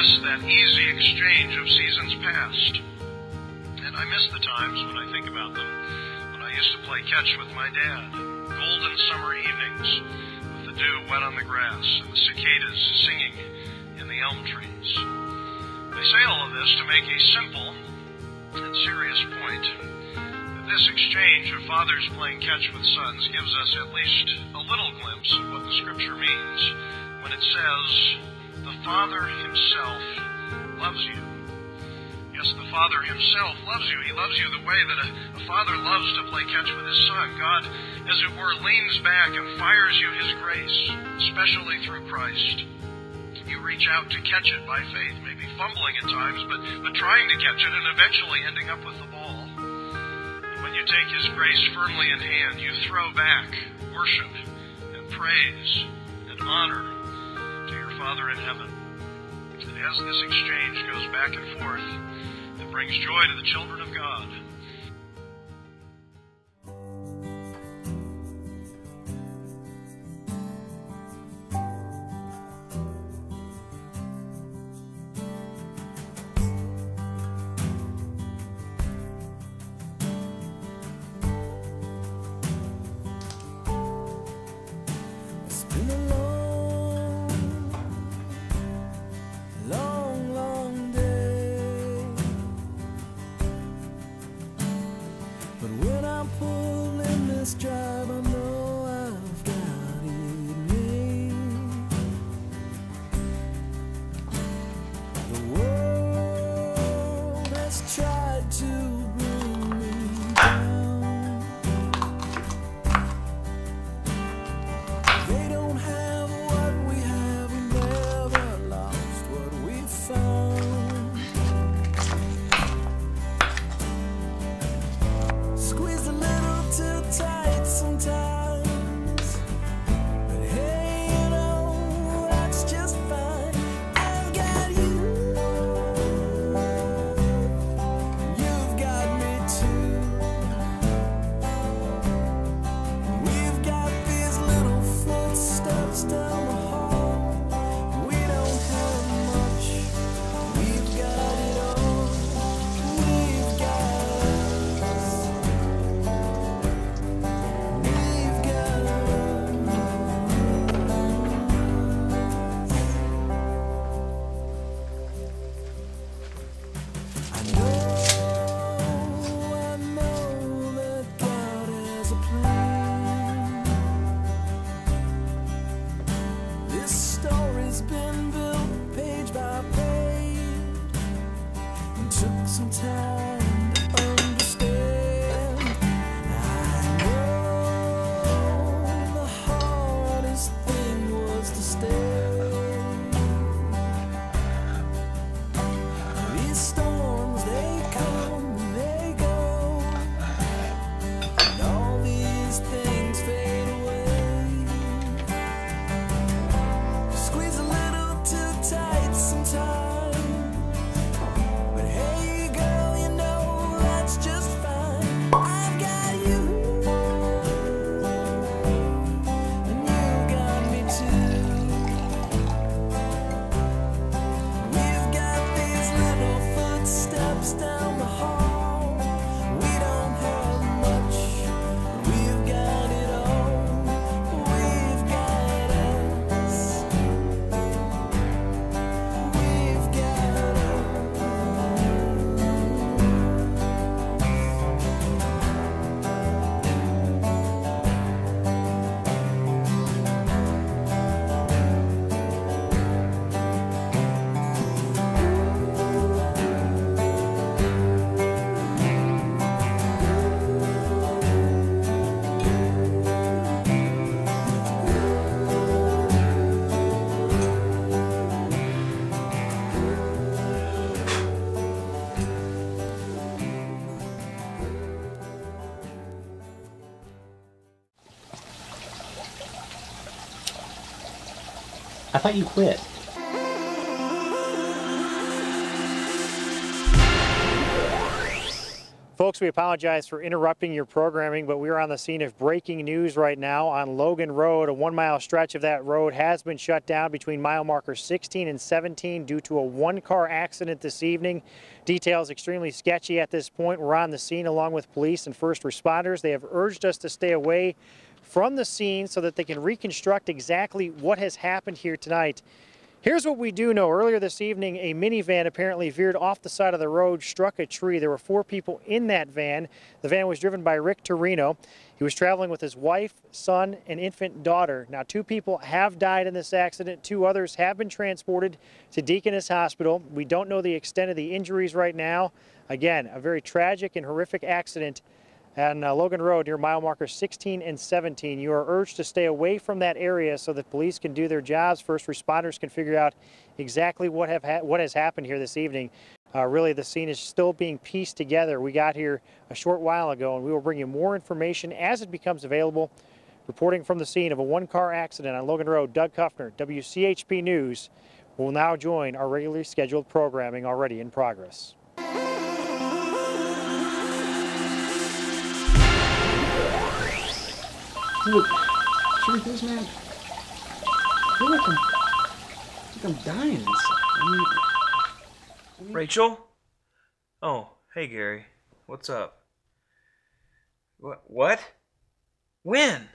miss that easy exchange of seasons past. And I miss the times when I think about them, when I used to play catch with my dad, golden summer evenings, with the dew wet on the grass and the cicadas singing in the elm trees. They say all of this to make a simple and serious point, that this exchange of fathers playing catch with sons gives us at least a little glimpse of what the Scripture means when it says, the Father himself loves you. Yes, the Father himself loves you. He loves you the way that a father loves to play catch with his son. God, as it were, leans back and fires you his grace, especially through Christ. You reach out to catch it by faith, maybe fumbling at times, but trying to catch it and eventually ending up with the ball. And when you take his grace firmly in hand, you throw back worship and praise and honor to your Father in heaven. And as this exchange goes back and forth, it brings joy to the children of God. I thought you quit. Folks, we apologize for interrupting your programming, but we are on the scene of breaking news right now on Logan Road. A 1-mile stretch of that road has been shut down between mile markers 16 and 17 due to a one-car accident this evening. Details extremely sketchy at this point. We're on the scene along with police and first responders. They have urged us to stay away from the scene so that they can reconstruct exactly what has happened here tonight. Here's what we do know. Earlier this evening, a minivan apparently veered off the side of the road, struck a tree. There were 4 people in that van. The van was driven by Rick Torino. He was traveling with his wife, son, and infant daughter. Now, 2 people have died in this accident. 2 others have been transported to Deaconess Hospital. We don't know the extent of the injuries right now. Again, a very tragic and horrific accident on Logan Road near mile markers 16 and 17. You are urged to stay away from that area so that police can do their jobs. First responders can figure out exactly what has happened here this evening. Really, the scene is still being pieced together. We got here a short while ago, and we will bring you more information as it becomes available. Reporting from the scene of a one-car accident on Logan Road, Doug Kuffner, WCHP News, will now join our regularly scheduled programming already in progress. Dude, shoot this man. Look, I'm dying inside. I mean, Rachel? Oh, hey Gary. What's up? What? When?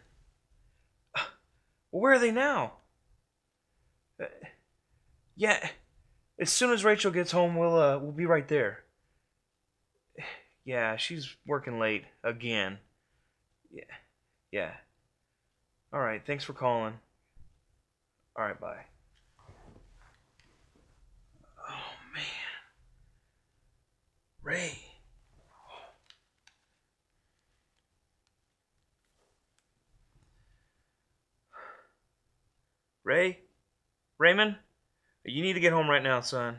Where are they now? Yeah, as soon as Rachel gets home, we'll be right there. Yeah, she's working late again. Yeah. All right, thanks for calling. All right, bye. Oh, man. Ray. Ray? Raymond? You need to get home right now, son.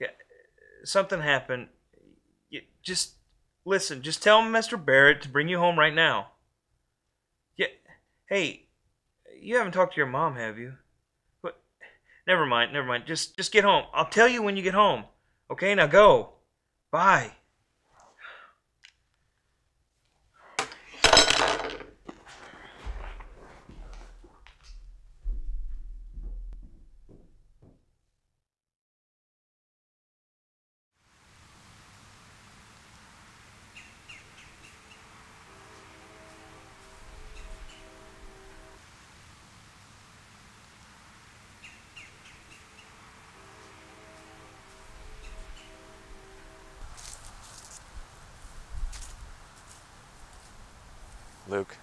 Yeah, something happened. You just listen, just tell Mr. Barrett to bring you home right now. Hey, you haven't talked to your mom, have you? What? Never mind. Just get home. I'll tell you when you get home. Okay, now go. Bye. Luke,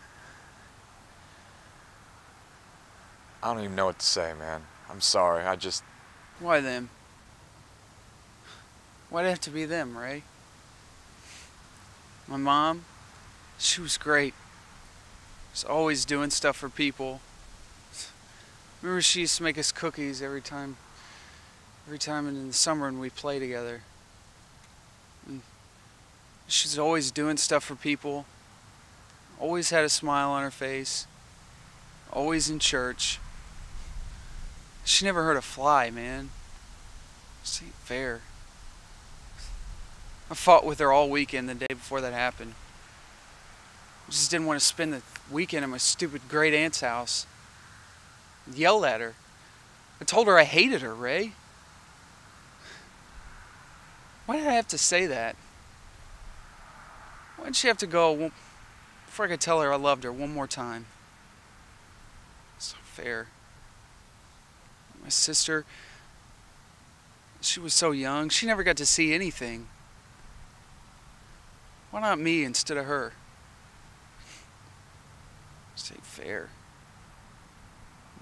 I don't even know what to say, man. I'm sorry, I just... Why them? Why'd it have to be them, Ray? My mom, she was great. She's always doing stuff for people. Remember she used to make us cookies every time in the summer when we play together. And she's always doing stuff for people. Always had a smile on her face, always in church. She never hurt a fly, man. This ain't fair. I fought with her all weekend the day before that happened. I just didn't want to spend the weekend at my stupid great aunt's house. I yelled at her. I told her I hated her, Ray. Why did I have to say that? Why did she have to go... Before I could tell her I loved her one more time. It's not fair. My sister, she was so young, she never got to see anything. Why not me instead of her? This ain't fair.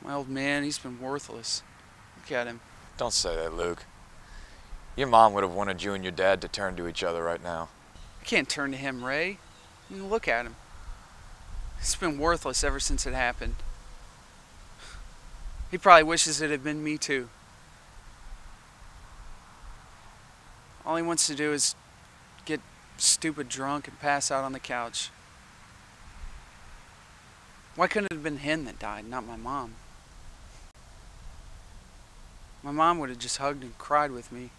My old man, he's been worthless. Look at him. Don't say that, Luke. Your mom would have wanted you and your dad to turn to each other right now. I can't turn to him, Ray. I mean, look at him. It's been worthless ever since it happened. He probably wishes it had been me too. All he wants to do is get stupid drunk and pass out on the couch. Why couldn't it have been him that died, not my mom? My mom would have just hugged and cried with me.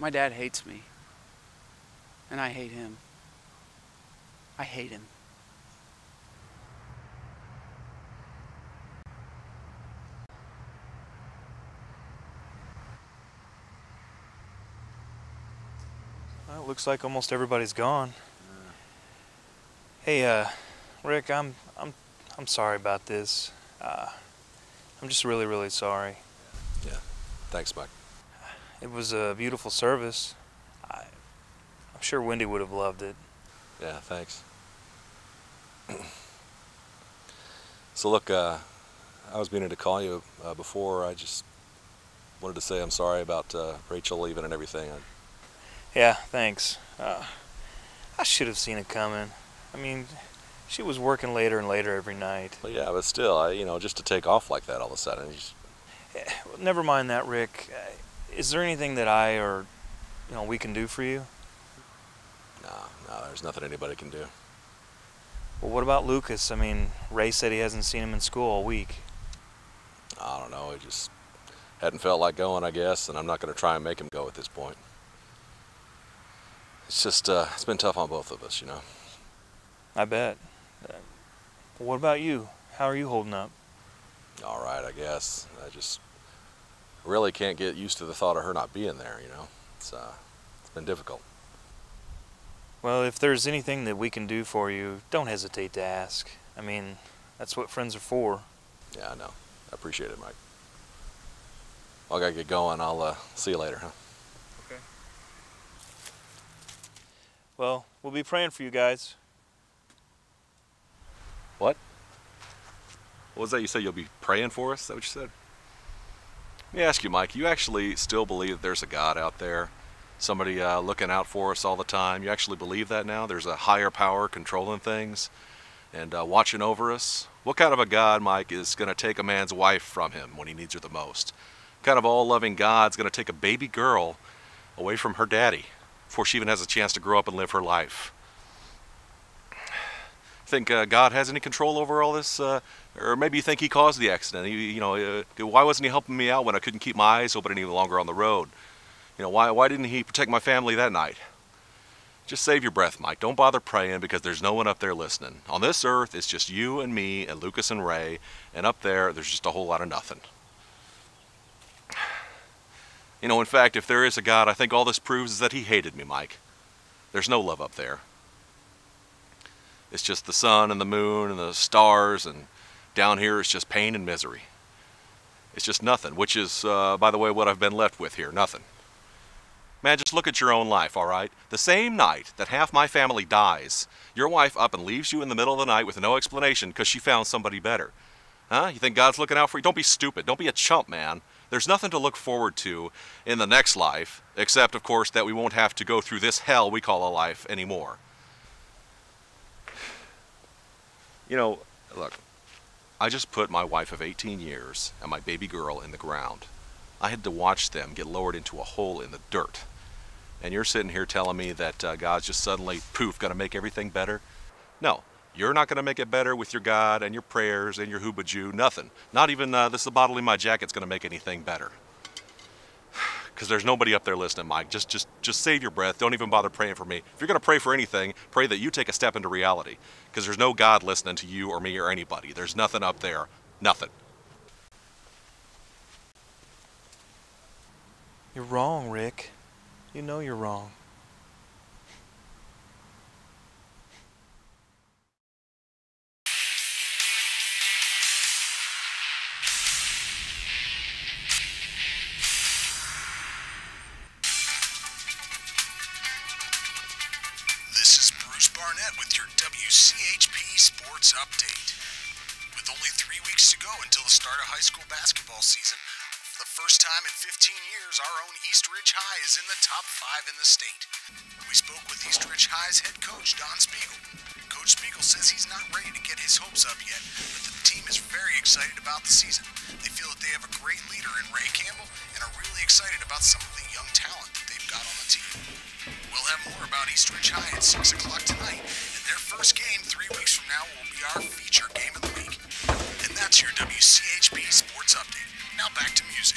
My dad hates me, and I hate him. I hate him. Well, it looks like almost everybody's gone. Hey, Rick, I'm sorry about this. I'm just really, really sorry. Yeah, thanks, Mike. It was a beautiful service. I'm sure Wendy would have loved it. Yeah, thanks. So look, I was meaning to call you before. I just wanted to say I'm sorry about Rachel leaving and everything. Yeah, thanks. I should have seen it coming. I mean, she was working later and later every night. Well, yeah, but still, you know, just to take off like that all of a sudden. Just... Yeah, well, never mind that, Rick. Is there anything that I or, you know, we can do for you? No, there's nothing anybody can do. Well, what about Lucas? I mean, Ray said he hasn't seen him in school all week. I don't know. He just hadn't felt like going, I guess, and I'm not going to try and make him go at this point. It's just, it's been tough on both of us, you know. I bet. What about you? How are you holding up? All right, I guess. I just really can't get used to the thought of her not being there, you know. It's been difficult. Well, if there's anything that we can do for you, don't hesitate to ask. I mean, that's what friends are for. Yeah, I know. I appreciate it, Mike. Well, I gotta get going. I'll see you later, huh? Okay. Well, we'll be praying for you guys. What? What was that you said? You'll be praying for us? Is that what you said? Let me ask you, Mike, you actually still believe that there's a God out there, somebody looking out for us all the time? You actually believe that now? There's a higher power controlling things and watching over us? What kind of a God, Mike, is going to take a man's wife from him when he needs her the most? What kind of all-loving God's going to take a baby girl away from her daddy before she even has a chance to grow up and live her life? Think God has any control over all this, or maybe you think he caused the accident? Why wasn't he helping me out when I couldn't keep my eyes open any longer on the road? You know, why didn't he protect my family that night? Just save your breath, Mike. Don't bother praying, because there's no one up there listening. On this earth, it's just you and me and Lucas and Ray, and up there, there's just a whole lot of nothing. You know, in fact, if there is a God, I think all this proves is that he hated me, Mike. There's no love up there. It's just the sun and the moon and the stars, and down here it's just pain and misery. It's just nothing, which is, by the way, what I've been left with here, nothing. Man, just look at your own life, all right? The same night that half my family dies, your wife up and leaves you in the middle of the night with no explanation because she found somebody better. Huh? You think God's looking out for you? Don't be stupid. Don't be a chump, man. There's nothing to look forward to in the next life, except, of course, that we won't have to go through this hell we call a life anymore. You know, look, I just put my wife of 18 years and my baby girl in the ground. I had to watch them get lowered into a hole in the dirt. And you're sitting here telling me that God's just suddenly, poof, going to make everything better? No, you're not going to make it better with your God and your prayers and your hoobajoo, nothing. Not even this bottle in my jacket's going to make anything better. Because there's nobody up there listening, Mike. Just save your breath. Don't even bother praying for me. If you're going to pray for anything, pray that you take a step into reality. Because there's no God listening to you or me or anybody. There's nothing up there. Nothing. You're wrong, Rick. You know you're wrong. With your WCHP Sports Update. With only 3 weeks to go until the start of high school basketball season, for the first time in 15 years, our own East Ridge High is in the top 5 in the state. We spoke with East Ridge High's head coach, Don Spiegel. Coach Spiegel says he's not ready to get his hopes up yet, but the team is very excited about the season. They feel that they have a great leader in Ray Campbell and are really excited about some of the young talent that they've got on the team. We'll have more about East Ridge High at 6 o'clock tonight, and their first game 3 weeks from now will be our feature game of the week. And that's your WCHP Sports Update. Now back to music.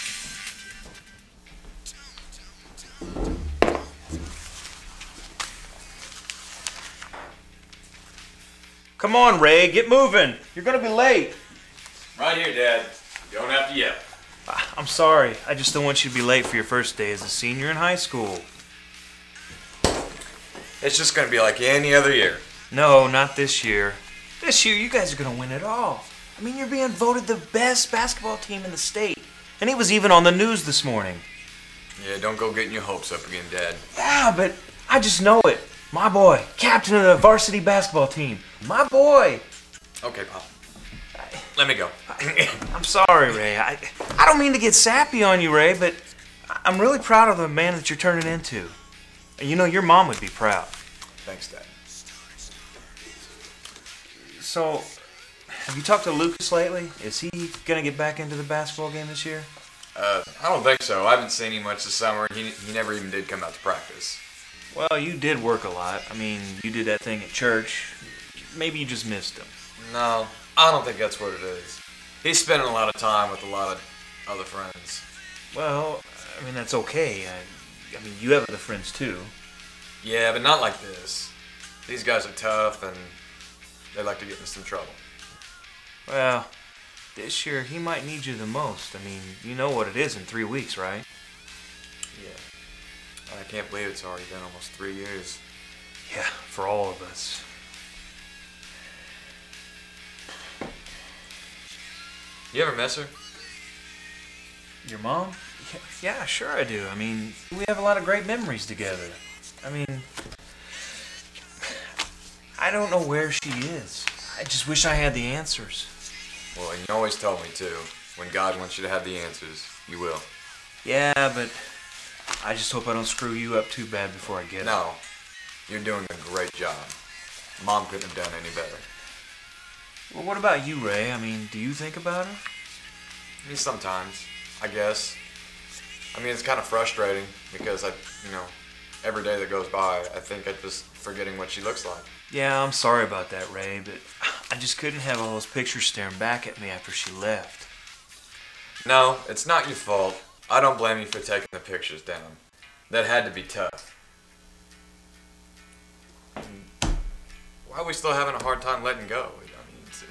Come on, Ray, get moving. You're gonna be late. Right here, Dad. You don't have to yell. I'm sorry. I just don't want you to be late for your first day as a senior in high school. It's just gonna be like any other year. No, not this year. This year, you guys are gonna win it all. I mean, you're being voted the best basketball team in the state. And it was even on the news this morning. Yeah, don't go getting your hopes up again, Dad. Yeah, but I just know it. My boy, captain of the varsity basketball team. My boy. Okay, Pop. Let me go. I'm sorry, Ray. I don't mean to get sappy on you, Ray, but I'm really proud of the man that you're turning into. And you know, your mom would be proud. Thanks, Dad. So, have you talked to Lucas lately? Is he going to get back into the basketball game this year? I don't think so. I haven't seen him much this summer. He never even did come out to practice. Well, you did work a lot. I mean, you did that thing at church. Maybe you just missed him. No, I don't think that's what it is. He's spending a lot of time with a lot of other friends. Well, I mean, that's okay. I mean, you have other friends, too. Yeah, but not like this. These guys are tough, and they like to get in some trouble. Well, this year, he might need you the most. I mean, you know what it is in 3 weeks, right? Yeah. I can't believe it's already been almost 3 years. Yeah, for all of us. You ever miss her? Your mom? Yeah, sure I do. I mean, we have a lot of great memories together. I mean, I don't know where she is. I just wish I had the answers. Well, you always told me to. When God wants you to have the answers, you will. Yeah, but I just hope I don't screw you up too bad before I get it. No, you're doing a great job. Mom couldn't have done any better. Well, what about you, Ray? I mean, do you think about her? I mean, sometimes, I guess. I mean, it's kind of frustrating because every day that goes by, I think I'm just forgetting what she looks like. Yeah, I'm sorry about that, Ray, but I just couldn't have all those pictures staring back at me after she left. No, it's not your fault. I don't blame you for taking the pictures down. That had to be tough. Why are we still having a hard time letting go? I mean,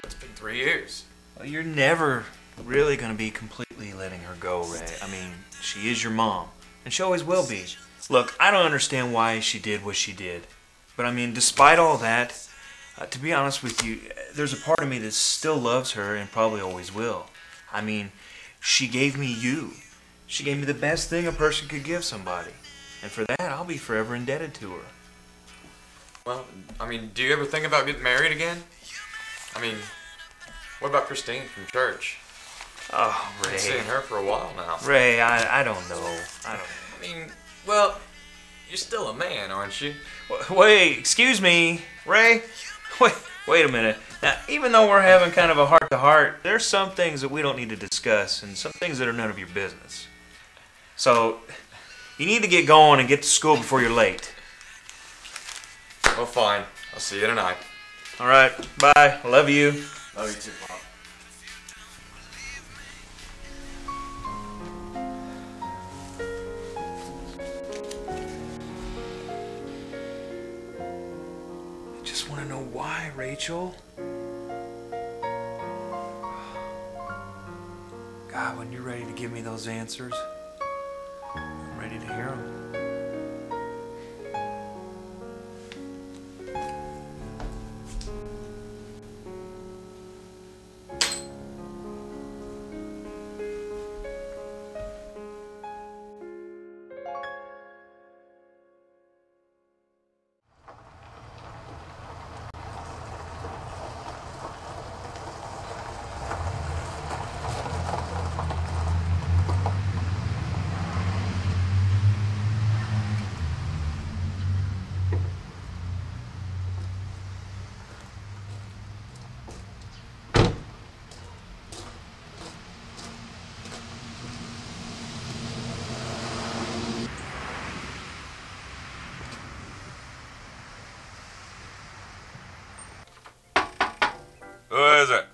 it's been 3 years. Well, you're never really going to be completely letting her go, Ray. I mean, she is your mom, and she always will be. Look, I don't understand why she did what she did. But I mean, despite all that, to be honest with you, there's a part of me that still loves her and probably always will. I mean, she gave me you. She gave me the best thing a person could give somebody. And for that, I'll be forever indebted to her. Well, I mean, do you ever think about getting married again? I mean, what about Christine from church? Oh, Ray. I've been seeing her for a while now. Ray, I don't know. I mean, well, you're still a man, aren't you? Wait, excuse me, Ray. Wait a minute. Now, even though we're having kind of a heart-to-heart, there's some things that we don't need to discuss and some things that are none of your business. So, you need to get going and get to school before you're late. Well, fine. I'll see you tonight. All right. Bye. I love you. Love you too, Pop. Why, Rachel? God, when you're ready to give me those answers, I'm ready to hear them. Who is it?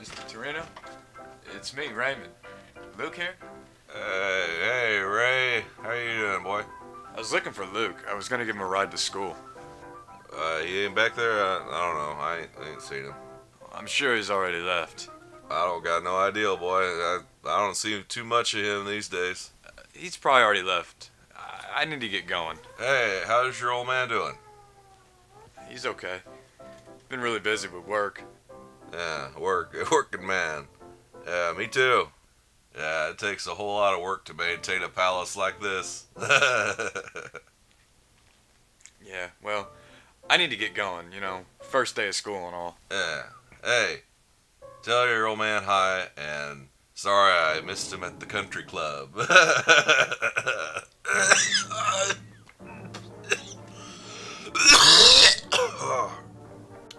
Mr. Torino? It's me, Raymond. Luke here? Hey, Ray. How you doing, boy? I was looking for Luke. I was going to give him a ride to school. He ain't back there? I don't know. I ain't seen him. I'm sure he's already left. I don't got no idea, boy. I don't see too much of him these days. He's probably already left. I need to get going. Hey, how's your old man doing? He's okay. Been really busy with work. Yeah, working man. Yeah, me too. Yeah, it takes a whole lot of work to maintain a palace like this. Yeah, well, I need to get going, you know, first day of school and all. Yeah. Hey, tell your old man hi, and sorry I missed him at the country club.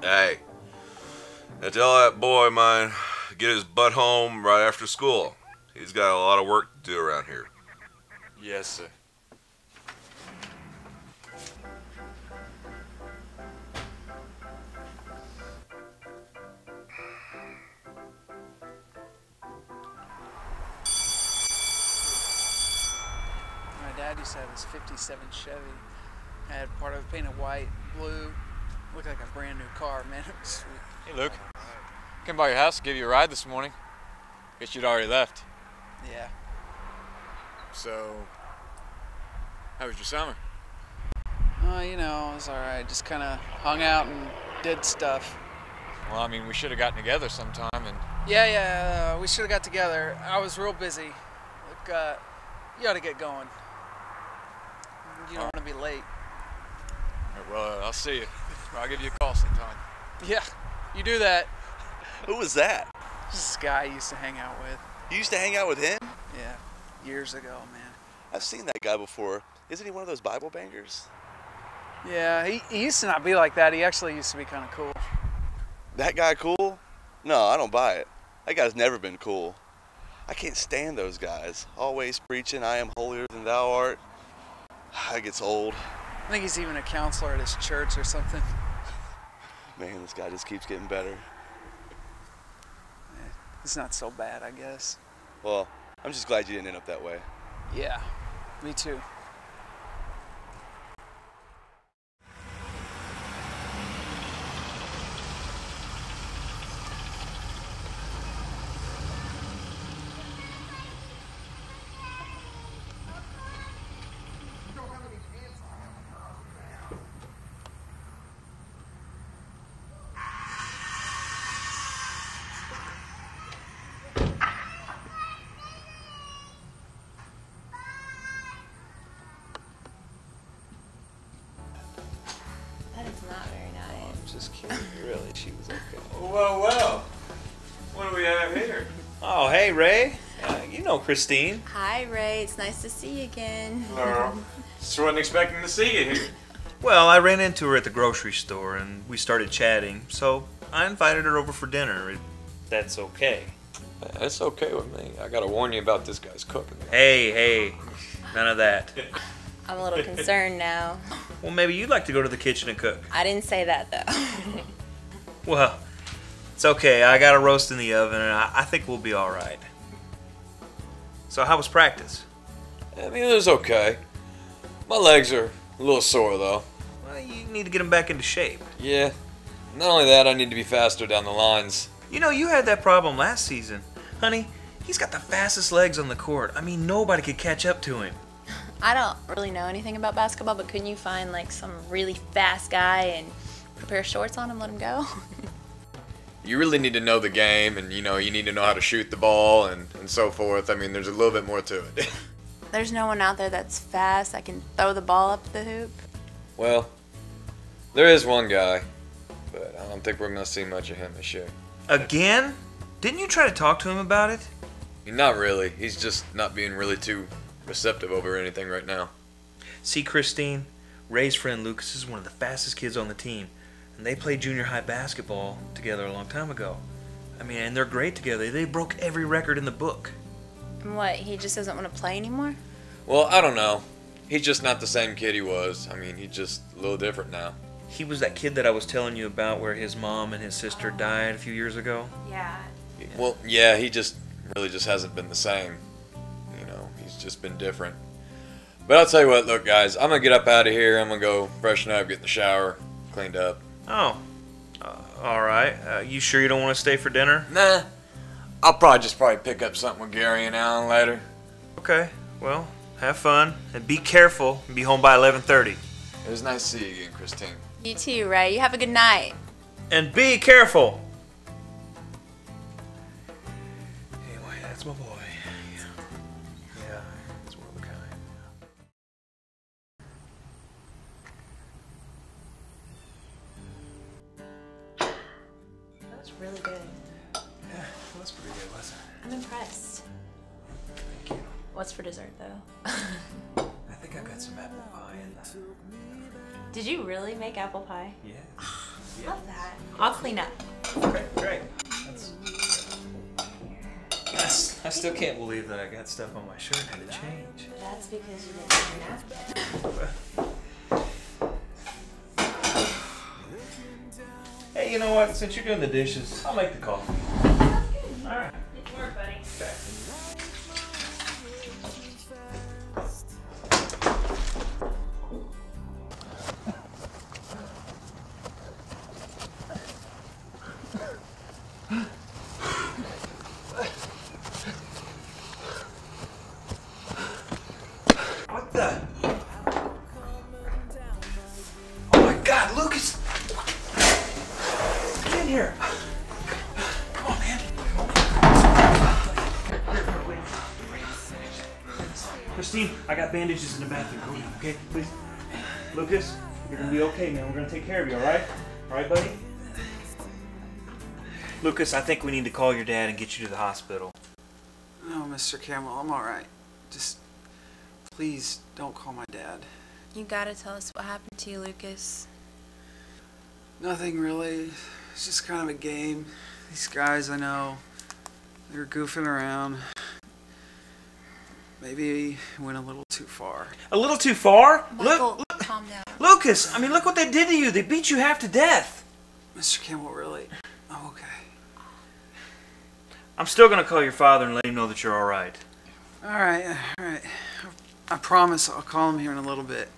Hey, now tell that boy of mine to get his butt home right after school. He's got a lot of work to do around here. Yes, sir. Dad used to have his '57 Chevy. I had part of it painted white, blue. Looked like a brand new car, man. It was sweet. Hey, Luke. Came by your house, give you a ride this morning. Guess you'd already left. Yeah. So, how was your summer? Oh, you know, it was all right. Just kind of hung out and did stuff. Well, I mean, we should have gotten together sometime and. Yeah, we should have got together. I was real busy. Look, you ought to get going. You don't want to be late. Well, I'll see you. I'll give you a call sometime. Yeah, you do that. Who was that? This guy I used to hang out with. You used to hang out with him? Yeah, years ago, man. I've seen that guy before. Isn't he one of those Bible bangers? Yeah, he used to not be like that. He actually used to be kind of cool. That guy cool? No, I don't buy it. That guy's never been cool. I can't stand those guys. Always preaching, I am holier than thou art. That gets old. I think he's even a counselor at his church or something. Man, this guy just keeps getting better. It's not so bad, I guess. Well, I'm just glad you didn't end up that way. Yeah, me too. Well, what do we have here? Oh, hey, Ray. You know Christine. Hi, Ray. It's nice to see you again. Just wasn't expecting to see you here. Well, I ran into her at the grocery store, and we started chatting, so I invited her over for dinner. That's okay. That's okay with me. I gotta warn you about this guy's cooking. Hey, none of that. I'm a little concerned now. Well, maybe you'd like to go to the kitchen and cook. I didn't say that, though. Well... It's okay, I got a roast in the oven, and I think we'll be all right. So how was practice? I mean, it was okay. My legs are a little sore, though. Well, you need to get them back into shape. Yeah. Not only that, I need to be faster down the lines. You know, you had that problem last season. Honey, he's got the fastest legs on the court. I mean, nobody could catch up to him. I don't really know anything about basketball, but couldn't you find, like, some really fast guy and put a pair of shorts on him, let him go? You really need to know the game, and you know, you need to know how to shoot the ball and so forth. I mean, there's a little bit more to it. There's no one out there that's fast. I can throw the ball up the hoop. Well, there is one guy, but I don't think we're going to see much of him this year. Again? Didn't you try to talk to him about it? Not really. He's just not being really too receptive over anything right now. See, Christine, Ray's friend Lucas is one of the fastest kids on the team. And they played junior high basketball together a long time ago. I mean, and they're great together. They broke every record in the book. And what, he just doesn't want to play anymore? Well, I don't know. He's just not the same kid he was. I mean, he's just a little different now. He was that kid that I was telling you about where his mom and his sister died a few years ago? Yeah. Well, yeah, he just really just hasn't been the same. You know, he's just been different. But I'll tell you what, look, guys, I'm going to get up out of here. I'm going to go freshen up, get in the shower. cleaned up. Oh. Alright. You sure you don't want to stay for dinner? Nah. I'll probably pick up something with Gary and Alan later. Okay. Well, have fun. And be careful. And be home by 11:30. It was nice to see you again, Christine. You too, Ray. You have a good night. And be careful. Anyway, that's my boy. Yeah, he's one of a kind. That was really good. Yeah, that was pretty good, wasn't it? I'm impressed. Thank you. What's for dessert, though? I think I've got some apple pie in there. Did you really make apple pie? Yeah. Yeah. Love that. I'll clean up. Okay, great. I still can't believe that I got stuff on my shirt and had to change. That's because you didn't clean up. Hey, you know what? Since you're doing the dishes, I'll make the coffee. Sounds good. All right. Good work, buddy. Okay. Bandages in the bathroom. Go down, okay? Please. Lucas, you're gonna be okay, man. We're gonna take care of you, alright? Alright, buddy? Lucas, I think we need to call your dad and get you to the hospital. No, Mr. Campbell, I'm alright. Just please don't call my dad. You gotta tell us what happened to you, Lucas. Nothing really. It's just kind of a game. These guys I know, they were goofing around. Maybe he went a little too far. A little too far? Michael, look, calm down. Lucas, I mean, look what they did to you. They beat you half to death. Mr. Campbell, really? I'm okay. I'm still going to call your father and let him know that you're all right. All right, all right. I promise I'll call him here in a little bit.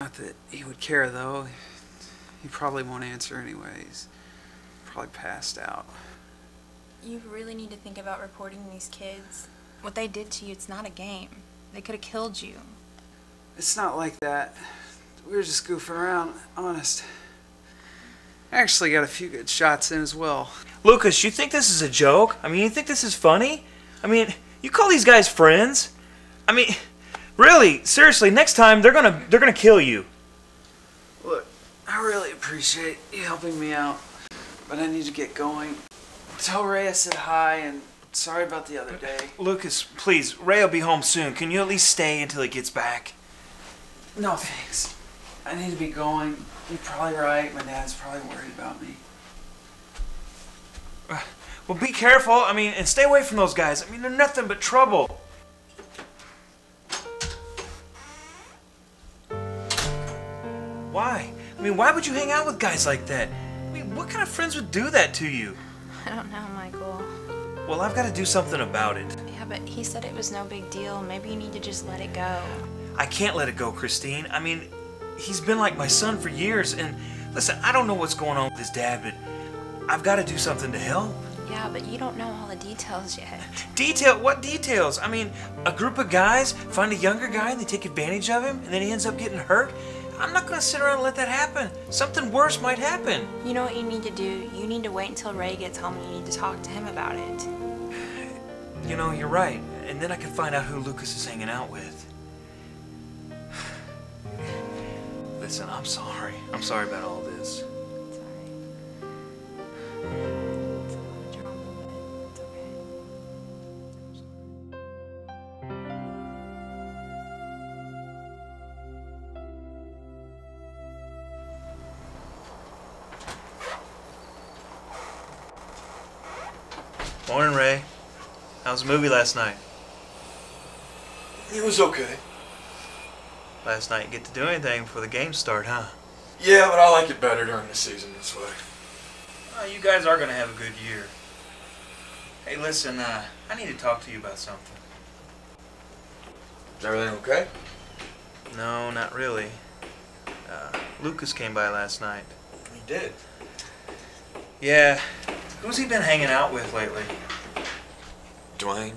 Not that he would care, though. He probably won't answer anyways. Probably passed out. You really need to think about reporting these kids. What they did to you, it's not a game. They could have killed you. It's not like that. We were just goofing around, honest. I actually got a few good shots in as well. Lucas, you think this is a joke? I mean, you think this is funny? I mean, you call these guys friends? I mean, really, seriously, next time they're gonna kill you. Look, I really appreciate you helping me out, but I need to get going. Tell Ray I said hi and sorry about the other day. Lucas, please, Ray will be home soon. Can you at least stay until he gets back? No, thanks. I need to be going. You're probably right. My dad's probably worried about me. Well, be careful. I mean, and stay away from those guys. I mean, they're nothing but trouble. Why? I mean, why would you hang out with guys like that? I mean, what kind of friends would do that to you? I don't know, Michael. Well, I've got to do something about it. Yeah, but he said it was no big deal. Maybe you need to just let it go. I can't let it go, Christine. I mean, he's been like my son for years, and listen, I don't know what's going on with his dad, but I've got to do something to help. Yeah, but you don't know all the details yet. Detail? What details? I mean, a group of guys find a younger guy, and they take advantage of him, and then he ends up getting hurt. I'm not going to sit around and let that happen. Something worse might happen. You know what you need to do? You need to wait until Ray gets home and you need to talk to him about it. You know, you're right. And then I can find out who Lucas is hanging out with. Listen, I'm sorry. I'm sorry about all this. It's all right. It's a lot of drama, but it's okay. Morning, Ray. How was the movie last night? It was okay. Last night you get to do anything before the games start, huh? Yeah, but I like it better during the season this way. Oh, you guys are going to have a good year. Hey, listen, I need to talk to you about something. Is everything okay? No, not really. Lucas came by last night. He did? Yeah. Who's he been hanging out with lately? Dwayne,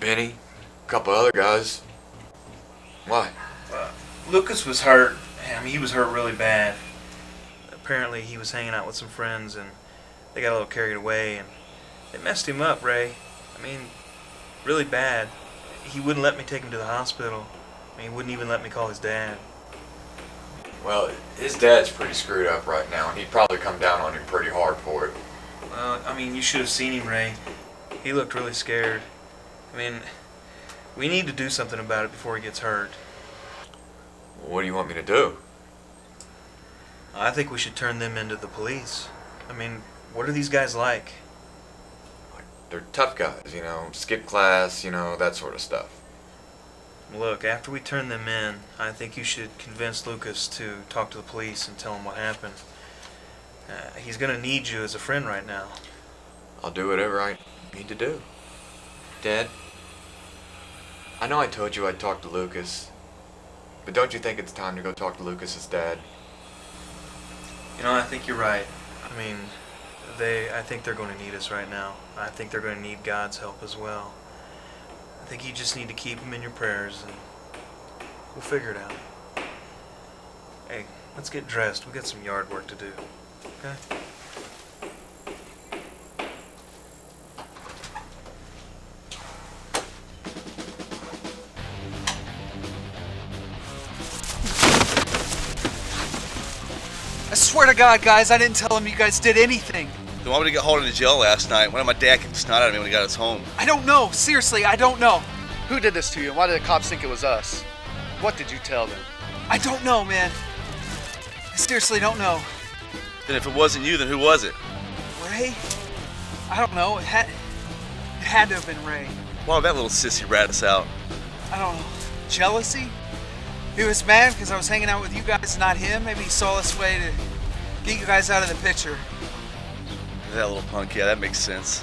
Benny, a couple other guys. Why? Lucas was hurt. I mean, he was hurt really bad. Apparently he was hanging out with some friends and they got a little carried away and it messed him up, Ray. I mean, really bad. He wouldn't let me take him to the hospital. I mean, he wouldn't even let me call his dad. Well, his dad's pretty screwed up right now, and he'd probably come down on him pretty hard for it. Well, I mean, you should have seen him, Ray. He looked really scared. I mean, we need to do something about it before he gets hurt. What do you want me to do? I think we should turn them into the police. I mean, what are these guys like? They're tough guys, you know, skip class, you know, that sort of stuff. Look, after we turn them in, I think you should convince Lucas to talk to the police and tell him what happened. He's going to need you as a friend right now. I'll do whatever I need to do. Dad, I know I told you I'd talk to Lucas, but don't you think it's time to go talk to Lucas's dad? You know, I think you're right. I mean, I think they're going to need us right now. I think they're going to need God's help as well. I think you just need to keep them in your prayers and we'll figure it out. Hey, let's get dressed. We got some yard work to do. Okay? I swear to God, guys, I didn't tell him you guys did anything. They wanted me to get hauled into jail last night. Why did my dad kick the snot out of me when he got us home? I don't know. Seriously, I don't know. Who did this to you? Why did the cops think it was us? What did you tell them? I don't know, man. I seriously don't know. Then if it wasn't you, then who was it? Ray? I don't know. It had to have been Ray. Why did that little sissy rat us out? I don't know. Jealousy? He was mad because I was hanging out with you guys, not him. Maybe he saw this way to get you guys out of the picture. That little punk, yeah, that makes sense.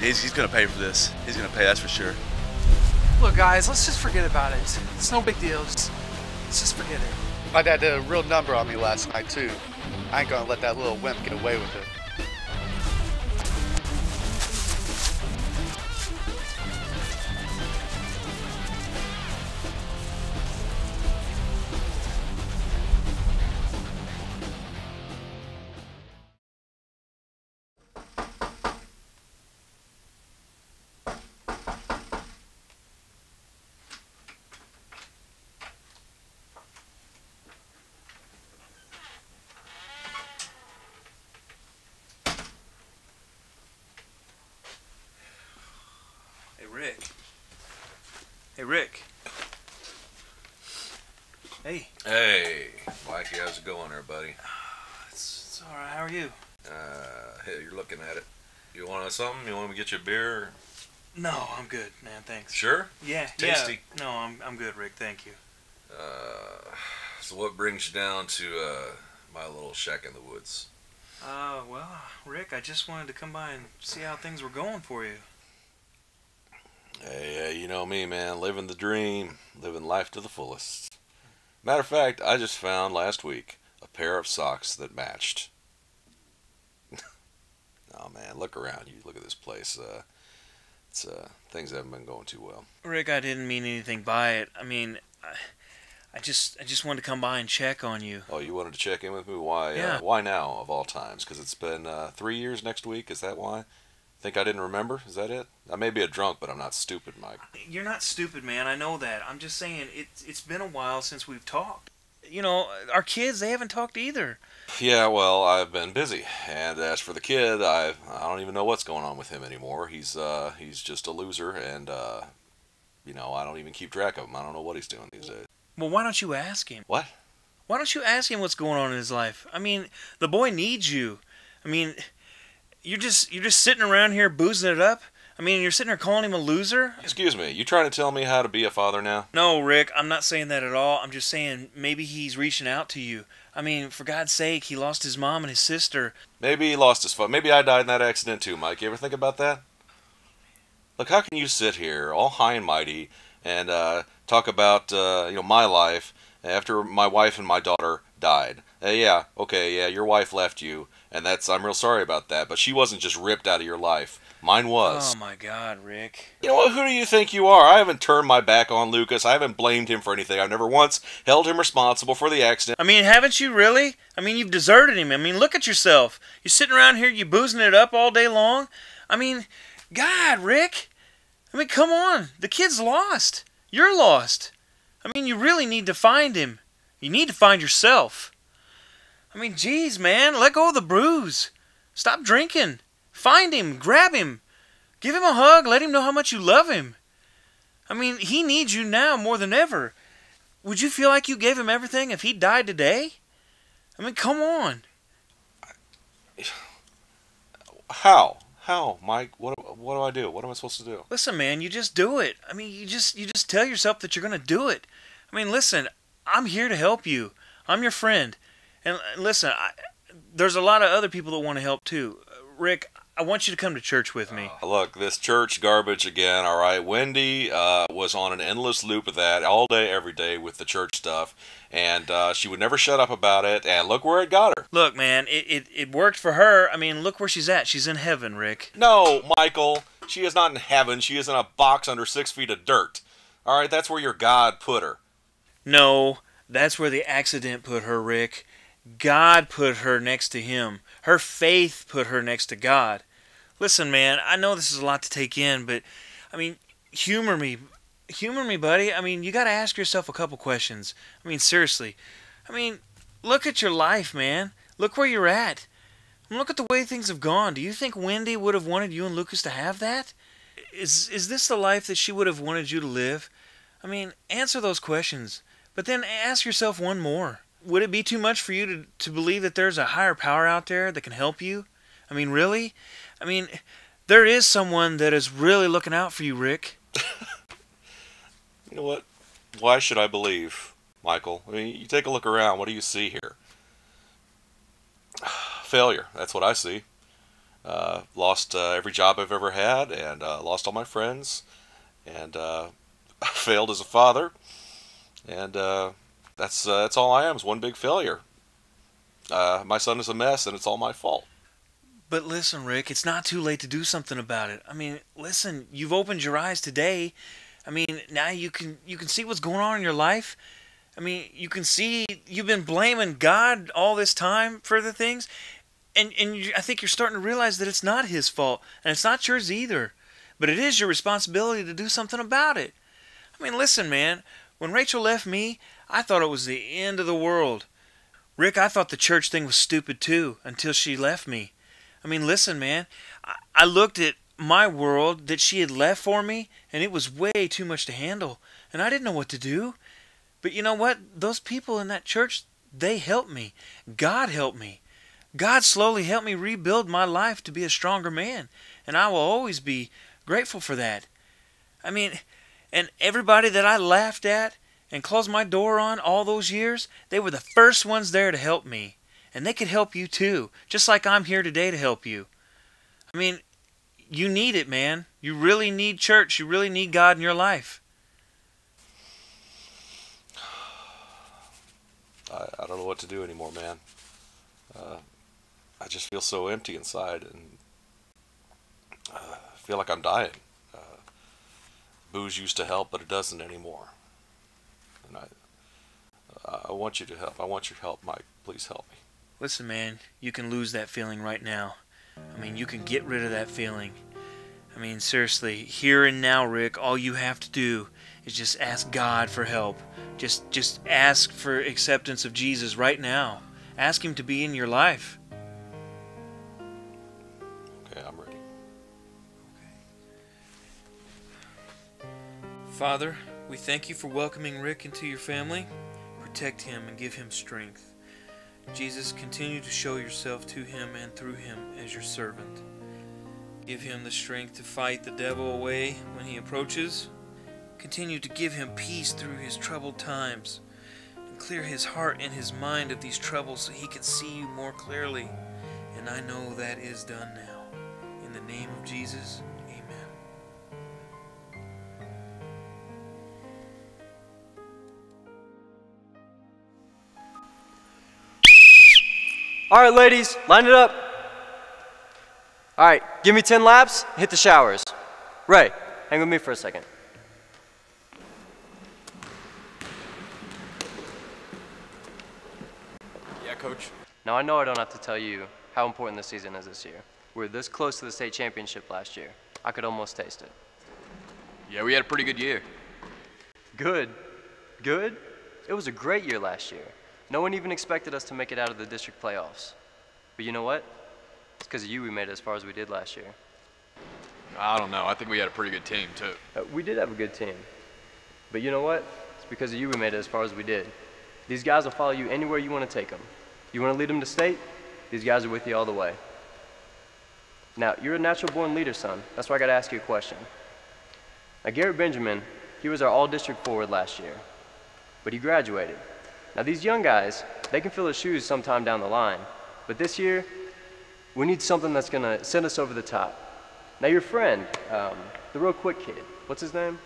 He's gonna pay for this. He's gonna pay, that's for sure. Look, guys, let's just forget about it. It's no big deal. Let's just forget it. My dad did a real number on me last night, too. I ain't gonna let that little wimp get away with it. Hey, Rick. Hey. Hey, Mikey, how's it going there, buddy? It's all right. How are you? Hey, you're looking at it. You want something? You want me to get you a beer? No, I'm good, man. Thanks. Sure? Yeah. Tasty. Yeah. No, I'm good, Rick. Thank you. So what brings you down to my little shack in the woods? Well, Rick, I just wanted to come by and see how things were going for you. Hey, you know me, man. Living the dream. Living life to the fullest. Matter of fact, I just found last week a pair of socks that matched. Oh, man, look around you. Look at this place. Things haven't been going too well. Rick, I didn't mean anything by it. I mean, I just wanted to come by and check on you. Oh, you wanted to check in with me? Why? Yeah. Why now, of all times? Because it's been 3 years next week. Is that why? Think I didn't remember? Is that it? I may be a drunk, but I'm not stupid, Mike. You're not stupid, man. I know that. I'm just saying, it's been a while since we've talked. You know, our kids, they haven't talked either. Yeah, well, I've been busy. And as for the kid, I don't even know what's going on with him anymore. He's just a loser, and, you know, I don't even keep track of him. I don't know what he's doing these days. Well, why don't you ask him? What? Why don't you ask him what's going on in his life? I mean, the boy needs you. I mean... You're just sitting around here boozing it up? I mean, you're sitting there calling him a loser? Excuse me, you trying to tell me how to be a father now? No, Rick, I'm not saying that at all. I'm just saying maybe he's reaching out to you. I mean, for God's sake, he lost his mom and his sister. Maybe he lost his father. Maybe I died in that accident too, Mike. You ever think about that? Look, how can you sit here all high and mighty and talk about, you know, my life after my wife and my daughter died. Yeah, okay, yeah, your wife left you, and that's, I'm real sorry about that, but she wasn't just ripped out of your life. Mine was. Oh my God, Rick. You know what, who do you think you are? I haven't turned my back on Lucas. I haven't blamed him for anything. I've never once held him responsible for the accident. I mean, haven't you really? I mean, you've deserted him. I mean, look at yourself. You're sitting around here, you boozing it up all day long. I mean, God, Rick. I mean, come on. The kid's lost. You're lost. I mean, you really need to find him. You need to find yourself. I mean, geez, man, let go of the booze. Stop drinking. Find him, grab him, give him a hug, let him know how much you love him. I mean, he needs you now more than ever. Would you feel like you gave him everything if he died today? I mean, come on. How? How, Mike? What do I do? What am I supposed to do? Listen, man, you just do it. I mean, you just tell yourself that you're going to do it. I mean, listen, I'm here to help you. I'm your friend. And listen, there's a lot of other people that want to help too. Rick, I want you to come to church with me. Look, this church garbage again, all right? Wendy was on an endless loop of that all day, every day with the church stuff, and she would never shut up about it, and look where it got her. Look, man, it worked for her. I mean, look where she's at. She's in heaven, Rick. No, Michael, she is not in heaven. She is in a box under 6 feet of dirt. All right, that's where your God put her. No, that's where the accident put her, Rick. God put her next to him. Her faith put her next to God. Listen, man, I know this is a lot to take in, but, I mean, humor me. Humor me, buddy. I mean, you got to ask yourself a couple questions. I mean, seriously. I mean, look at your life, man. Look where you're at. I mean, look at the way things have gone. Do you think Wendy would have wanted you and Lucas to have that? Is this the life that she would have wanted you to live? I mean, answer those questions. But then ask yourself one more. Would it be too much for you to believe that there's a higher power out there that can help you? I mean, really? I mean, there is someone that is really looking out for you, Rick. You know what? Why should I believe, Michael? I mean, you take a look around. What do you see here? Failure. That's what I see. Lost every job I've ever had, and lost all my friends, and failed as a father, and... That's all I am, is one big failure. My son is a mess, and it's all my fault. But listen, Rick, it's not too late to do something about it. I mean, listen, you've opened your eyes today. I mean, now you can see what's going on in your life. I mean, you can see you've been blaming God all this time for the things, and I think you're starting to realize that it's not his fault, and it's not yours either. But it is your responsibility to do something about it. I mean, listen, man, when Rachel left me, I thought it was the end of the world. Rick, I thought the church thing was stupid too, until she left me. I mean, listen, man, I looked at my world that she had left for me, and it was way too much to handle, and I didn't know what to do. But you know what? Those people in that church, they helped me. God helped me. God slowly helped me rebuild my life to be a stronger man, and I will always be grateful for that. I mean, and everybody that I laughed at and closed my door on all those years, they were the first ones there to help me. And they could help you too, just like I'm here today to help you. I mean, you need it, man. You really need church. You really need God in your life. I don't know what to do anymore, man. I just feel so empty inside, and I feel like I'm dying. Booze used to help, but it doesn't anymore. I want you to help. I want your help, Mike. Please help me. Listen, man, you can lose that feeling right now. I mean, you can get rid of that feeling. I mean, seriously, here and now, Rick, all you have to do is just ask God for help. Just ask for acceptance of Jesus right now. Ask him to be in your life. Okay, I'm ready. Okay. Father, we thank you for welcoming Rick into your family. Protect him and give him strength. Jesus, continue to show yourself to him and through him as your servant. Give him the strength to fight the devil away when he approaches. Continue to give him peace through his troubled times, and clear his heart and his mind of these troubles so he can see you more clearly. And I know that is done now. In the name of Jesus, amen. All right, ladies, line it up. All right, give me 10 laps, hit the showers. Ray, hang with me for a second. Yeah, coach. Now, I know I don't have to tell you how important this season is this year. We were this close to the state championship last year. I could almost taste it. Yeah, we had a pretty good year. Good? Good? It was a great year last year. No one even expected us to make it out of the district playoffs. But you know what? It's because of you we made it as far as we did last year. I don't know. I think we had a pretty good team, too. We did have a good team. But you know what? It's because of you we made it as far as we did. These guys will follow you anywhere you want to take them. You want to lead them to state? These guys are with you all the way. Now, you're a natural-born leader, son. That's why I got to ask you a question. Now, Garrett Benjamin, he was our all-district forward last year, but he graduated. Now, these young guys, they can fill their shoes sometime down the line, but this year, we need something that's going to send us over the top. Now, your friend, the real quick kid, what's his name?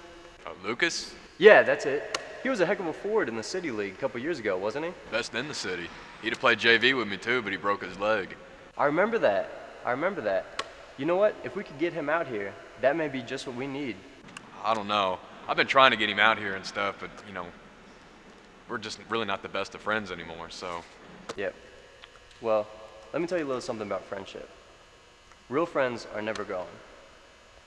Lucas? Yeah, that's it. He was a heck of a forward in the City League a couple years ago, wasn't he? Best in the city. He'd have played JV with me, too, but he broke his leg. I remember that. I remember that. You know what? If we could get him out here, that may be just what we need. I don't know. I've been trying to get him out here and stuff, but, you know, we're just really not the best of friends anymore, so. Yep. Well, let me tell you a little something about friendship. Real friends are never gone.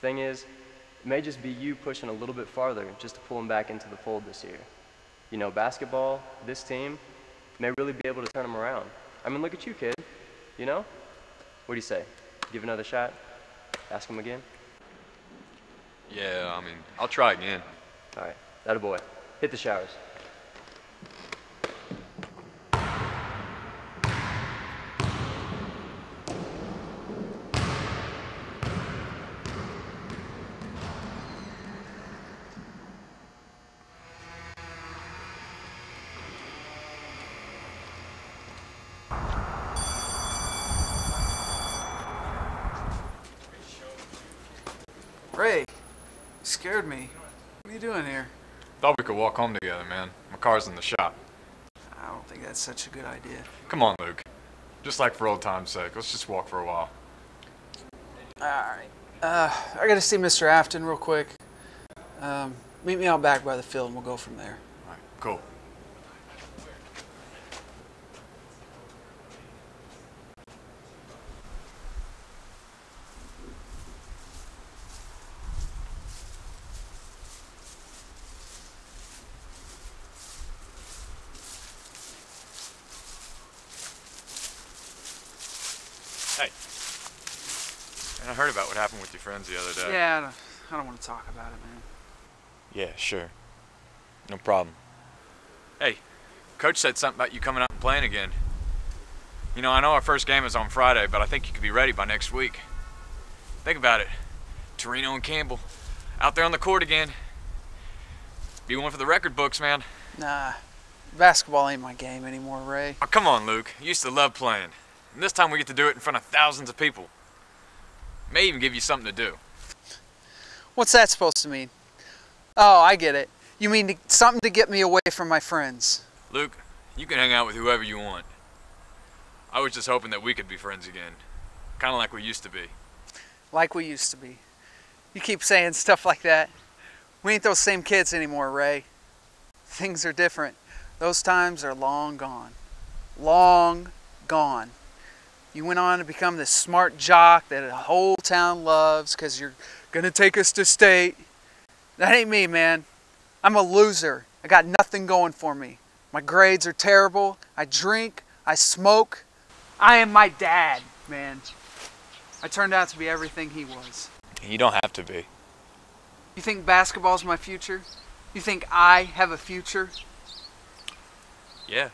Thing is, it may just be you pushing a little bit farther just to pull him back into the fold this year. You know, basketball, this team, may really be able to turn him around. I mean, look at you, kid. You know? What do you say? Give another shot? Ask him again? Yeah, I mean, I'll try again. All right, that boy. Hit the showers. Scared me. What are you doing here? Thought we could walk home together, man. My car's in the shop. I don't think that's such a good idea. Come on, Luke. Just like for old time's sake, let's just walk for a while. All right. I gotta see Mr. Afton real quick. Meet me out back by the field and we'll go from there. All right, cool. I heard about what happened with your friends the other day. Yeah, I don't want to talk about it, man. Yeah, sure. No problem. Hey, Coach said something about you coming out and playing again. You know, I know our first game is on Friday, but I think you could be ready by next week. Think about it. Torino and Campbell, out there on the court again. Be one for the record books, man. Nah, basketball ain't my game anymore, Ray. Oh, come on, Luke. You used to love playing. And this time we get to do it in front of thousands of people. May even give you something to do. What's that supposed to mean? Oh, I get it. You mean something to get me away from my friends. Luke, you can hang out with whoever you want. I was just hoping that we could be friends again. Kind of like we used to be. Like we used to be. You keep saying stuff like that. We ain't those same kids anymore, Ray. Things are different. Those times are long gone. Long gone. You went on to become this smart jock that the whole town loves because you're going to take us to state. That ain't me, man. I'm a loser. I got nothing going for me. My grades are terrible. I drink. I smoke. I am my dad, man. I turned out to be everything he was. You don't have to be. You think basketball's my future? You think I have a future? Yeah,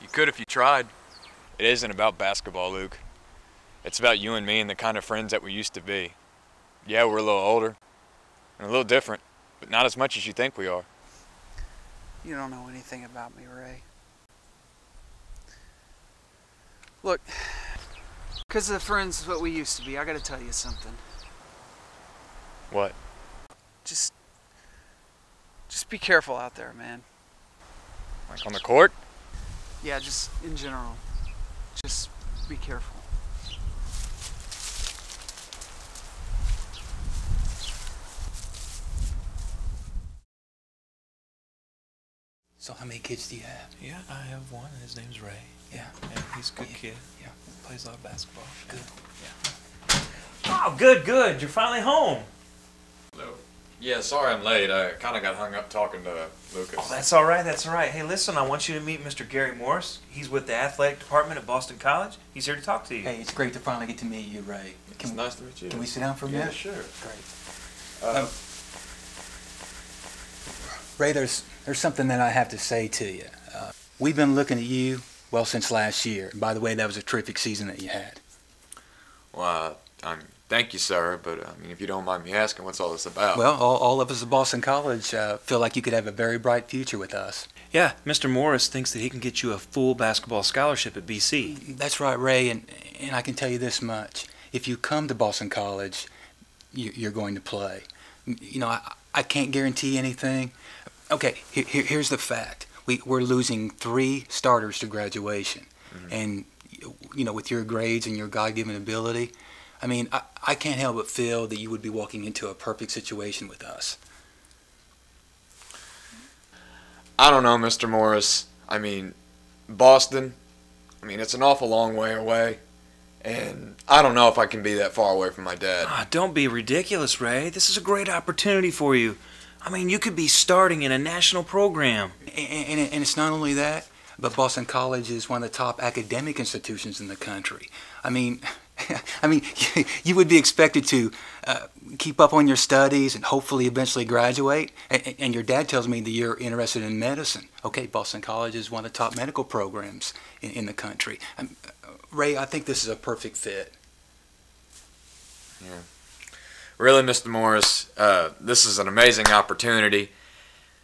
you could if you tried. It isn't about basketball, Luke. It's about you and me and the kind of friends that we used to be. Yeah, we're a little older and a little different, but not as much as you think we are. You don't know anything about me, Ray. Look, because of the friends that we used to be, I gotta tell you something. What? Just be careful out there, man. Like on the court? Yeah, just in general. Just be careful. So how many kids do you have? Yeah, I have one, and his name's Ray. Yeah. And he's a good kid. Yeah. Plays a lot of basketball. Good. Yeah. Oh, good, good. You're finally home. Hello. Yeah, sorry I'm late. I kind of got hung up talking to Lucas. Oh, that's all right, that's all right. Hey, listen, I want you to meet Mr. Gary Morris. He's with the athletic department at Boston College. He's here to talk to you. Hey, it's great to finally get to meet you, Ray. It's nice to meet you. Can we sit down for a minute? Yeah, sure. Great. Ray, there's something that I have to say to you. We've been looking at you, well, since last year. And by the way, that was a terrific season that you had. Well, thank you, sir, but I mean, if you don't mind me asking, what's all this about? Well, all of us at Boston College feel like you could have a very bright future with us. Yeah, Mr. Morris thinks that he can get you a full basketball scholarship at BC. That's right, Ray, and I can tell you this much. If you come to Boston College, you're going to play. You know, I can't guarantee anything. Okay, here's the fact. We're losing 3 starters to graduation. Mm-hmm. And, you know, with your grades and your God-given ability, I mean, I can't help but feel that you would be walking into a perfect situation with us. I don't know, Mr. Morris. I mean, Boston, I mean, it's an awful long way away. And I don't know if I can be that far away from my dad. Ah, don't be ridiculous, Ray. This is a great opportunity for you. I mean, you could be starting in a national program. And it's not only that, but Boston College is one of the top academic institutions in the country. I mean, you would be expected to keep up on your studies and hopefully eventually graduate. And your dad tells me that you're interested in medicine. Okay, Boston College is one of the top medical programs in the country. Ray, I think this is a perfect fit. Yeah. Really, Mr. Morris, this is an amazing opportunity,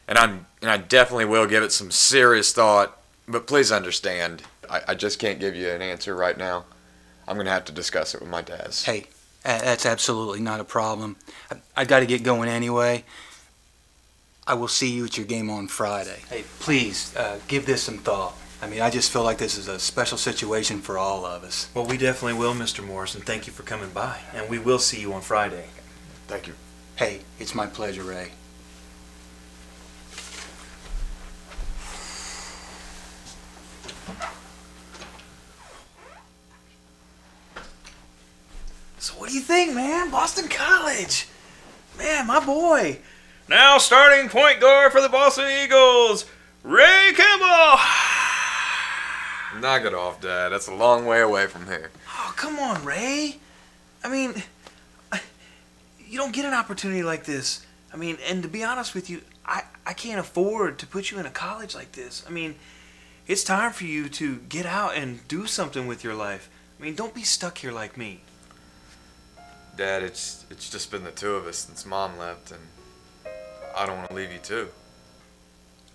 and I definitely will give it some serious thought. But please understand, I just can't give you an answer right now. I'm going to have to discuss it with my dad. Hey, that's absolutely not a problem. I've got to get going anyway. I will see you at your game on Friday. Hey, please, give this some thought. I mean, I just feel like this is a special situation for all of us. Well, we definitely will, Mr. Morris, and thank you for coming by. And we will see you on Friday. Thank you. Hey, it's my pleasure, Ray. So what do you think, man? Boston College. Man, my boy. Now starting point guard for the Boston Eagles, Ray Campbell. Knock it off, Dad. That's a long way away from here. Oh, come on, Ray. I mean, you don't get an opportunity like this. I mean, and to be honest with you, I can't afford to put you in a college like this. I mean, it's time for you to get out and do something with your life. I mean, don't be stuck here like me. Dad, it's just been the two of us since Mom left, and I don't want to leave you too.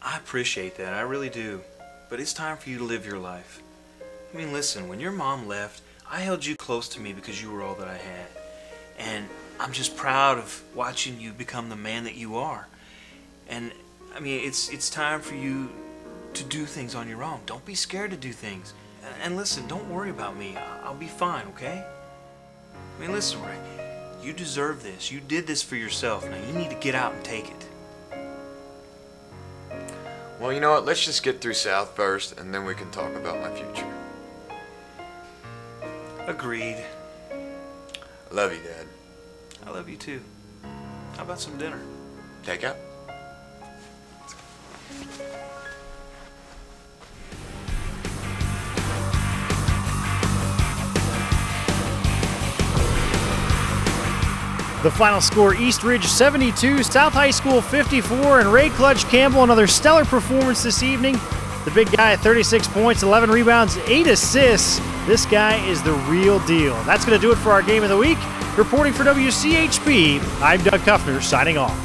I appreciate that. I really do. But it's time for you to live your life. I mean, listen, when your mom left, I held you close to me because you were all that I had. And I'm just proud of watching you become the man that you are. And I mean, it's time for you to do things on your own. Don't be scared to do things. And listen, don't worry about me. I'll be fine, okay? I mean, listen, Ray, you deserve this. You did this for yourself. Now you need to get out and take it. Well, you know what? Let's just get through South first, and then we can talk about my future. Agreed. I love you, Dad. I love you too. How about some dinner? Take out. The final score, East Ridge 72, South High School 54, and Ray Clutch Campbell, another stellar performance this evening. The big guy at 36 points, 11 rebounds, 8 assists. This guy is the real deal. That's going to do it for our Game of the Week. Reporting for WCHP, I'm Doug Kuffner, signing off.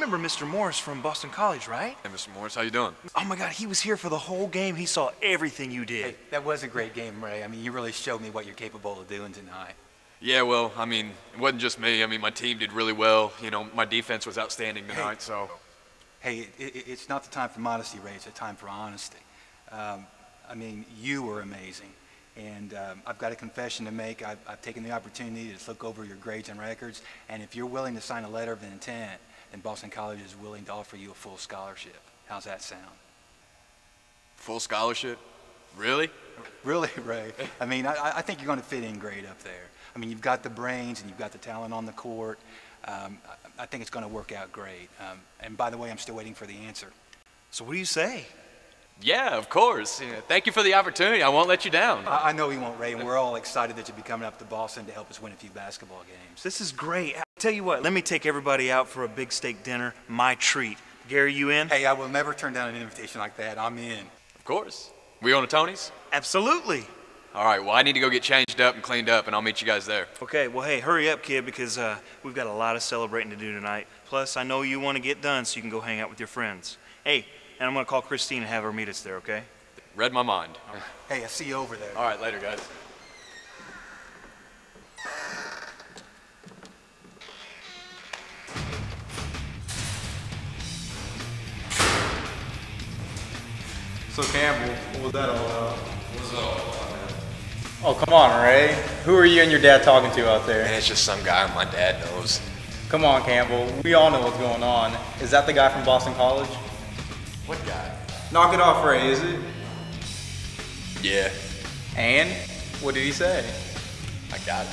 remember Mr. Morris from Boston College, right? Hey, Mr. Morris, how you doing? Oh my God, he was here for the whole game. He saw everything you did. Hey, that was a great game, Ray. I mean, you really showed me what you're capable of doing tonight. Yeah, well, I mean, it wasn't just me. I mean, my team did really well. You know, my defense was outstanding tonight, so. Hey, it's not the time for modesty, Ray. It's a time for honesty. I mean, you were amazing. And I've got a confession to make. I've taken the opportunity to look over your grades and records. And if you're willing to sign a letter of intent, then Boston College is willing to offer you a full scholarship. How's that sound? Full scholarship? Really? Really, Ray. I mean, I think you're going to fit in great up there. I mean, you've got the brains and you've got the talent on the court. I think it's going to work out great. And by the way, I'm still waiting for the answer. So what do you say? Yeah, of course. Yeah, thank you for the opportunity. I won't let you down. I know you won't, Ray, and we're all excited that you'll be coming up to Boston to help us win a few basketball games. This is great. I'll tell you what, let me take everybody out for a big steak dinner, my treat. Gary, you in? Hey, I will never turn down an invitation like that. I'm in. Of course. We on to Tony's? Absolutely. All right, well, I need to go get changed up and cleaned up, and I'll meet you guys there. Okay, well, hey, hurry up, kid, because we've got a lot of celebrating to do tonight. Plus, I know you want to get done so you can go hang out with your friends. Hey. And I'm going to call Christine and have her meet us there, okay? Read my mind. Hey, I'll see you over there. All right, later, guys. So, Campbell, what was that all about? What was that all about, man? Oh, come on, Ray. Who are you and your dad talking to out there? Man, it's just some guy my dad knows. Come on, Campbell. We all know what's going on. Is that the guy from Boston College? What guy? Knock it off, Ray, is it? Yeah. And? What did he say? I got it.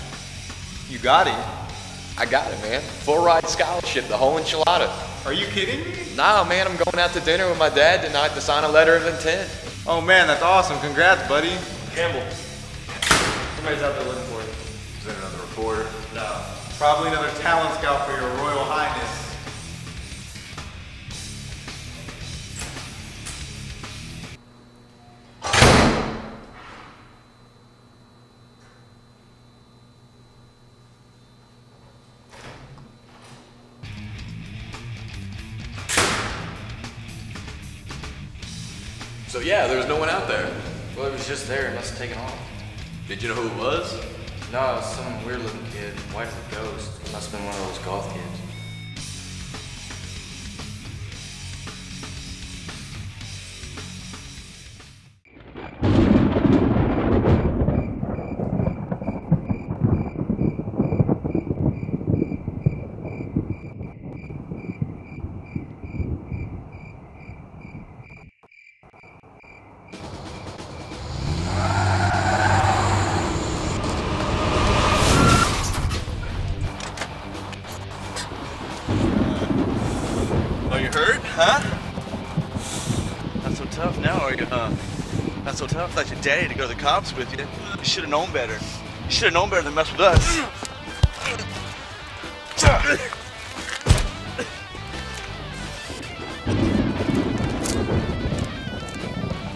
You got it? I got it, man. Full ride scholarship, the whole enchilada. Are you kidding me? Nah, man, I'm going out to dinner with my dad tonight to sign a letter of intent. Oh, man, that's awesome. Congrats, buddy. Campbell. Somebody's out there looking for you. Is that another reporter? No. Probably another talent scout for your Royal Highness. So yeah, there was no one out there. Well, it was just there and us taking off. Did you know who it was? No, it was some weird looking kid, white as a ghost. It must have been one of those golf kids. Tough, like your daddy to go to the cops with you. You should have known better. You should have known better than mess with us. How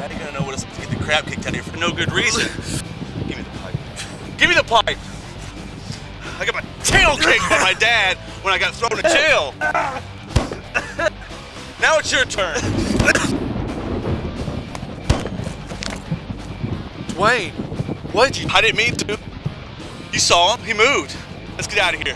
are you gonna know what it's like to get the crap kicked out of here for no good reason? Give me the pipe. Give me the pipe! I got my tail kicked by my dad when I got thrown in jail. Now it's your turn. Wayne, what did you? I didn't mean to. You saw him, he moved. Let's get out of here.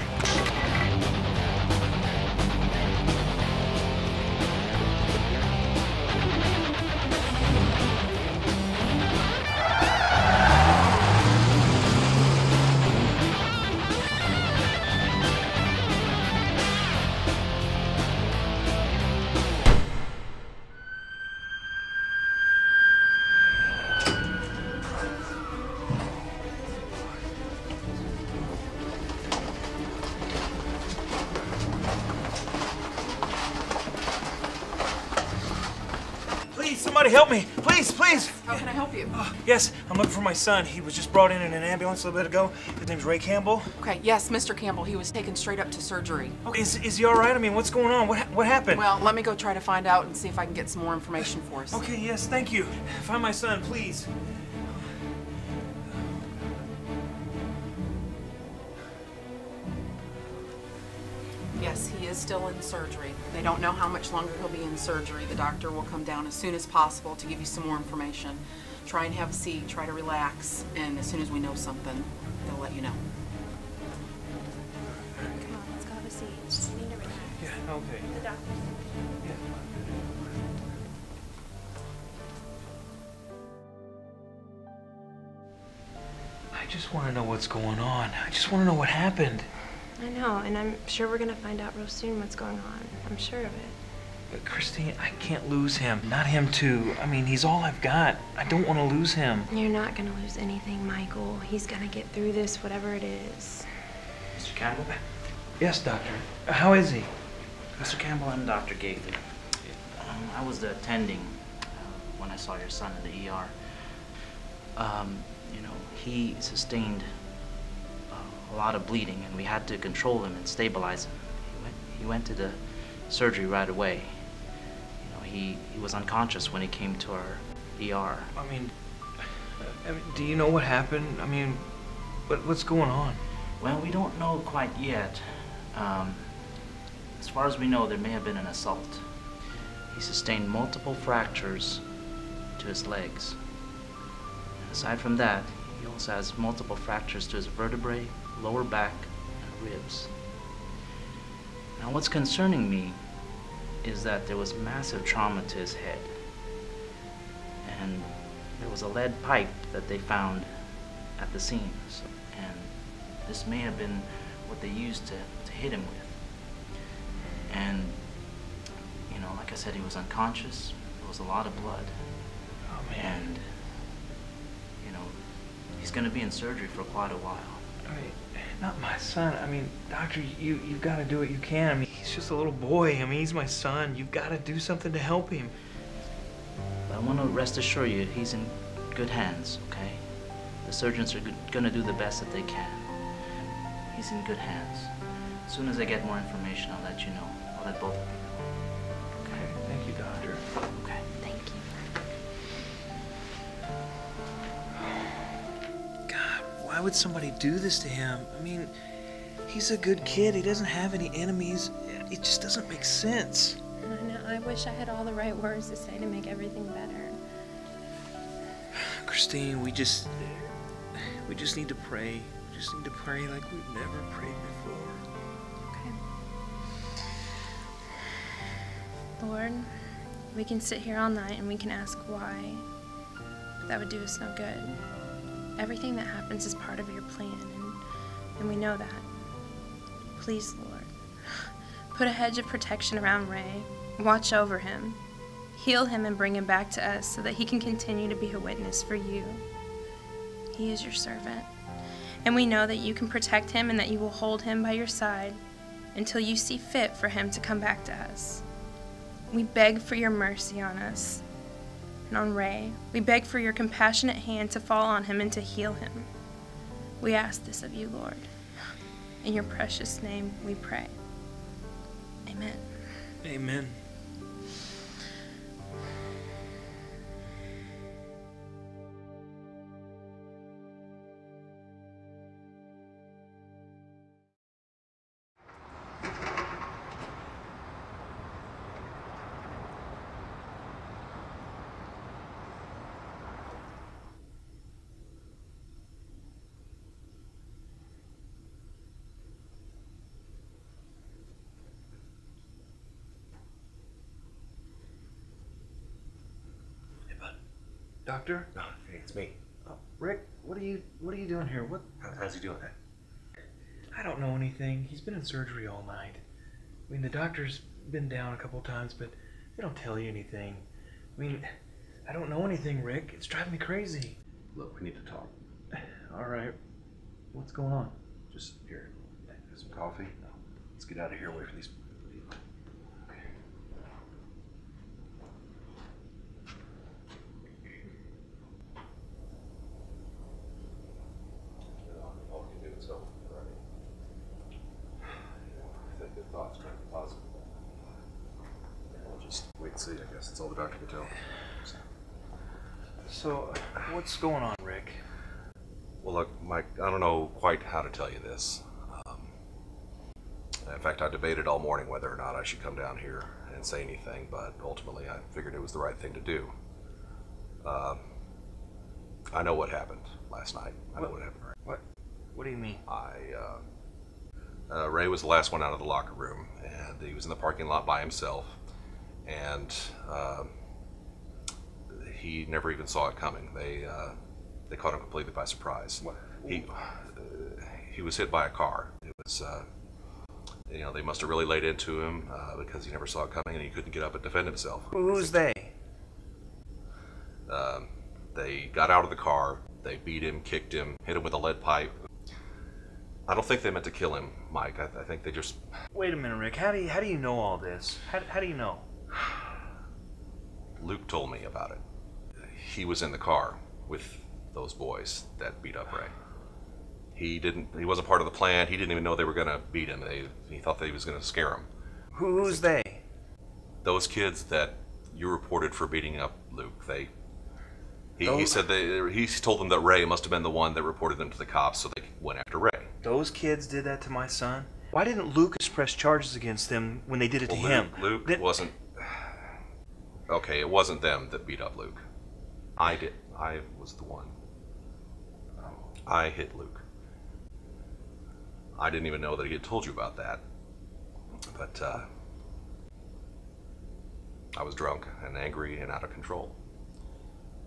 Help me, please, please. How can I help you? Yes, I'm looking for my son. He was just brought in an ambulance a little bit ago. His name's Ray Campbell. Okay, yes, Mr. Campbell. He was taken straight up to surgery. Okay, is he all right? I mean, what's going on? What happened? Well, let me go try to find out and see if I can get some more information for us. Okay, yes, thank you. Find my son, please. Yes, he is still in surgery. They don't know how much longer he'll be in surgery. The doctor will come down as soon as possible to give you some more information. Try and have a seat, try to relax, and as soon as we know something, they'll let you know. Come on, let's go have a seat. We need to relax. Yeah, okay. The doctor. Yeah. I just want to know what's going on. I just want to know what happened. I know, and I'm sure we're going to find out real soon what's going on. I'm sure of it. But Christine, I can't lose him. Not him, too. I mean, he's all I've got. I don't want to lose him. You're not going to lose anything, Michael. He's going to get through this, whatever it is. Mr. Campbell? Yes, doctor. How is he? Mr. Campbell, I'm Dr. Gaither. I was the attending when I saw your son in the ER. You know, he sustained a lot of bleeding, and we had to control him and stabilize him. He went to the surgery right away. You know, he was unconscious when he came to our ER. I mean, do you know what happened? I mean, what's going on? Well, we don't know quite yet. As far as we know, there may have been an assault. He sustained multiple fractures to his legs. And aside from that, he also has multiple fractures to his vertebrae, lower back, and ribs. Now, what's concerning me is that there was massive trauma to his head. And there was a lead pipe that they found at the scene. And this may have been what they used to hit him with. And, you know, like I said, he was unconscious. There was a lot of blood. Oh, man. And, you know, he's going to be in surgery for quite a while. I mean, not my son. I mean, doctor, you've got to do what you can. I mean, he's just a little boy. I mean, he's my son. You've got to do something to help him. But I want to rest assure you, he's in good hands, okay? The surgeons are going to do the best that they can. He's in good hands. As soon as I get more information, I'll let you know. I'll let both of you know. Okay? Thank you, doctor. Okay. Thank you. God, why would somebody do this to him? I mean, he's a good kid. He doesn't have any enemies. It just doesn't make sense. I know. I wish I had all the right words to say to make everything better. Christine, we just need to pray. We just need to pray like we've never prayed before. Okay. Lord, we can sit here all night and we can ask why, but that would do us no good. Everything that happens is part of your plan, and we know that. Please, Lord, put a hedge of protection around Ray. Watch over him. Heal him and bring him back to us so that he can continue to be a witness for you. He is your servant, and we know that you can protect him and that you will hold him by your side until you see fit for him to come back to us. We beg for your mercy on us. And on Ray, we beg for your compassionate hand to fall on him and to heal him. We ask this of you, Lord. In your precious name we pray. Amen. Amen. Doctor? No, hey, it's me. Rick, what are you doing here? How's he doing? I don't know anything. He's been in surgery all night. I mean, the doctor's been down a couple times, but they don't tell you anything. I mean, I don't know anything, Rick. It's driving me crazy. Look, we need to talk. All right. What's going on? Just here. Have some coffee. No. Let's get out of here, away from these. That's all the doctor can tell. So, what's going on, Rick? Well, look, Mike, I don't know quite how to tell you this. In fact, I debated all morning whether or not I should come down here and say anything, but ultimately I figured it was the right thing to do. I know what happened last night. I know what happened. What? What do you mean? Ray was the last one out of the locker room, and he was in the parking lot by himself, and he never even saw it coming. They caught him completely by surprise. What? He was hit by a car. It was, you know, they must have really laid into him because he never saw it coming, and he couldn't get up and defend himself. Who's they? They got out of the car. They beat him, kicked him, hit him with a lead pipe. I don't think they meant to kill him, Mike. I think they just... Wait a minute, Rick. How do you know all this? How do you know? Luke told me about it. He was in the car with those boys that beat up Ray. He wasn't part of the plan. He didn't even know they were going to beat him. He thought that he was going to scare him. Who's they? Those kids that you reported for beating up Luke. He said he told them that Ray must have been the one that reported them to the cops, so they went after Ray. Those kids did that to my son? Why didn't Lucas press charges against them when they did it to him? Luke wasn't... Okay, it wasn't them that beat up Luke. I did. I was the one. I hit Luke. I didn't even know that he had told you about that. But, I was drunk and angry and out of control.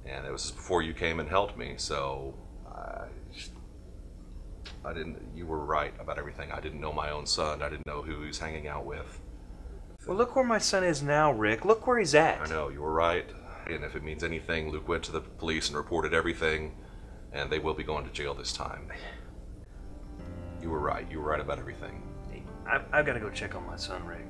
And it was before you came and helped me, so I didn't. You were right about everything. I didn't know my own son. I didn't know who he was hanging out with. Well, look where my son is now, Rick. Look where he's at. I know, you were right. And if it means anything, Luke went to the police and reported everything, and they will be going to jail this time. You were right. You were right about everything. I've got to go check on my son, Rick.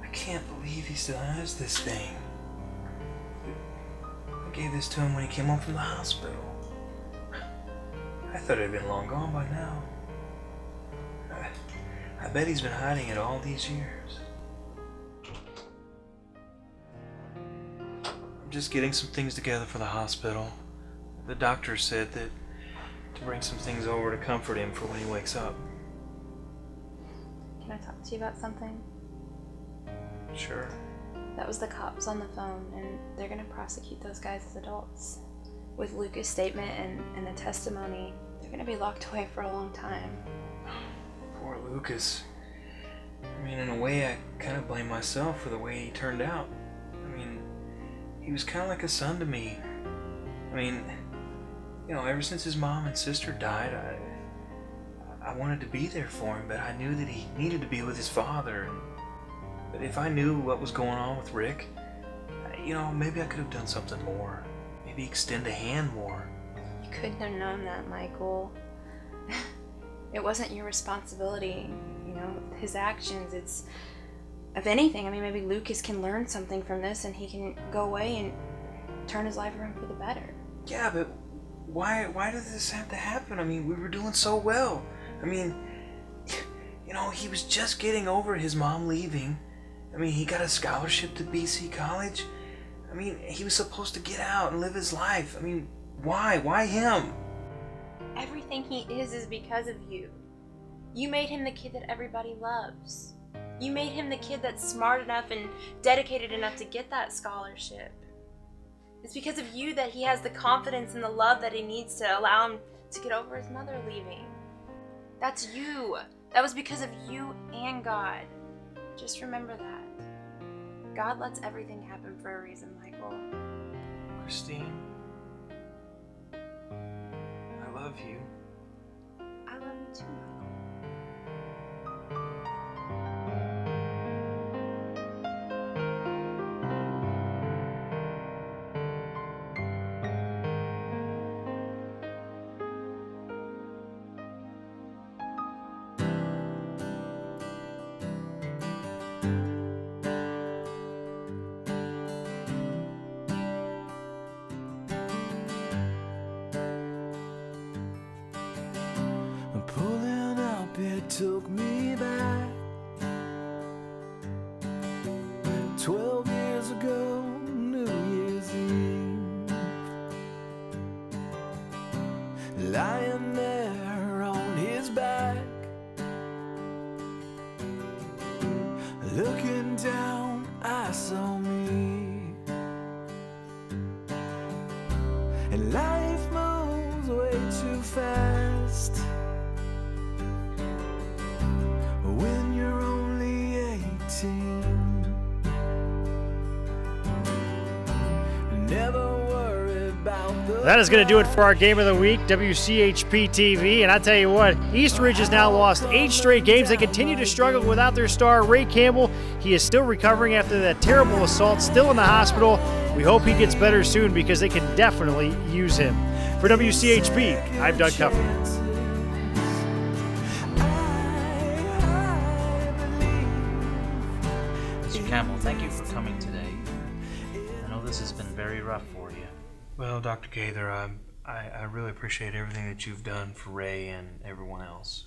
I can't believe he still has this thing. I gave this to him when he came home from the hospital. I thought it had been long gone by now. I bet he's been hiding it all these years. I'm just getting some things together for the hospital. The doctor said that to bring some things over to comfort him for when he wakes up. Can I talk to you about something? Sure. That was the cops on the phone, and they're going to prosecute those guys as adults. With Lucas' statement and the testimony, they're going to be locked away for a long time. Poor Lucas. I mean, in a way, I kind of blame myself for the way he turned out. I mean, he was kind of like a son to me. I mean, you know, ever since his mom and sister died, I wanted to be there for him, but I knew that he needed to be with his father. But if I knew what was going on with Rick, you know, maybe I could have done something more. Maybe extend a hand more. You couldn't have known that, Michael. It wasn't your responsibility, you know, his actions. It's of anything. I mean, maybe Lucas can learn something from this and he can go away and turn his life around for the better. Yeah, but why did this have to happen? I mean, we were doing so well. I mean, you know, he was just getting over his mom leaving. I mean, he got a scholarship to BC College. I mean, he was supposed to get out and live his life. I mean, why? Why him? Everything he is because of you. You made him the kid that everybody loves. You made him the kid that's smart enough and dedicated enough to get that scholarship. It's because of you that he has the confidence and the love that he needs to allow him to get over his mother leaving. That's you. That was because of you and God. Just remember that. God lets everything happen for a reason, Michael. Christine, I love you. I love you too, Michael. ago, New Year's Eve, lying there on his back, looking down, I saw me, and life moves way too fast when you're only 18. That is going to do it for our Game of the Week, WCHP-TV. And I tell you what, East Ridge has now lost 8 straight games. They continue to struggle without their star, Ray Campbell. He is still recovering after that terrible assault, still in the hospital. We hope he gets better soon because they can definitely use him. For WCHP, I'm Doug Kuffner. Mr. Campbell, thank you for coming today. I know this has been very rough for you. Well, Dr. Gaither, I really appreciate everything that you've done for Ray and everyone else.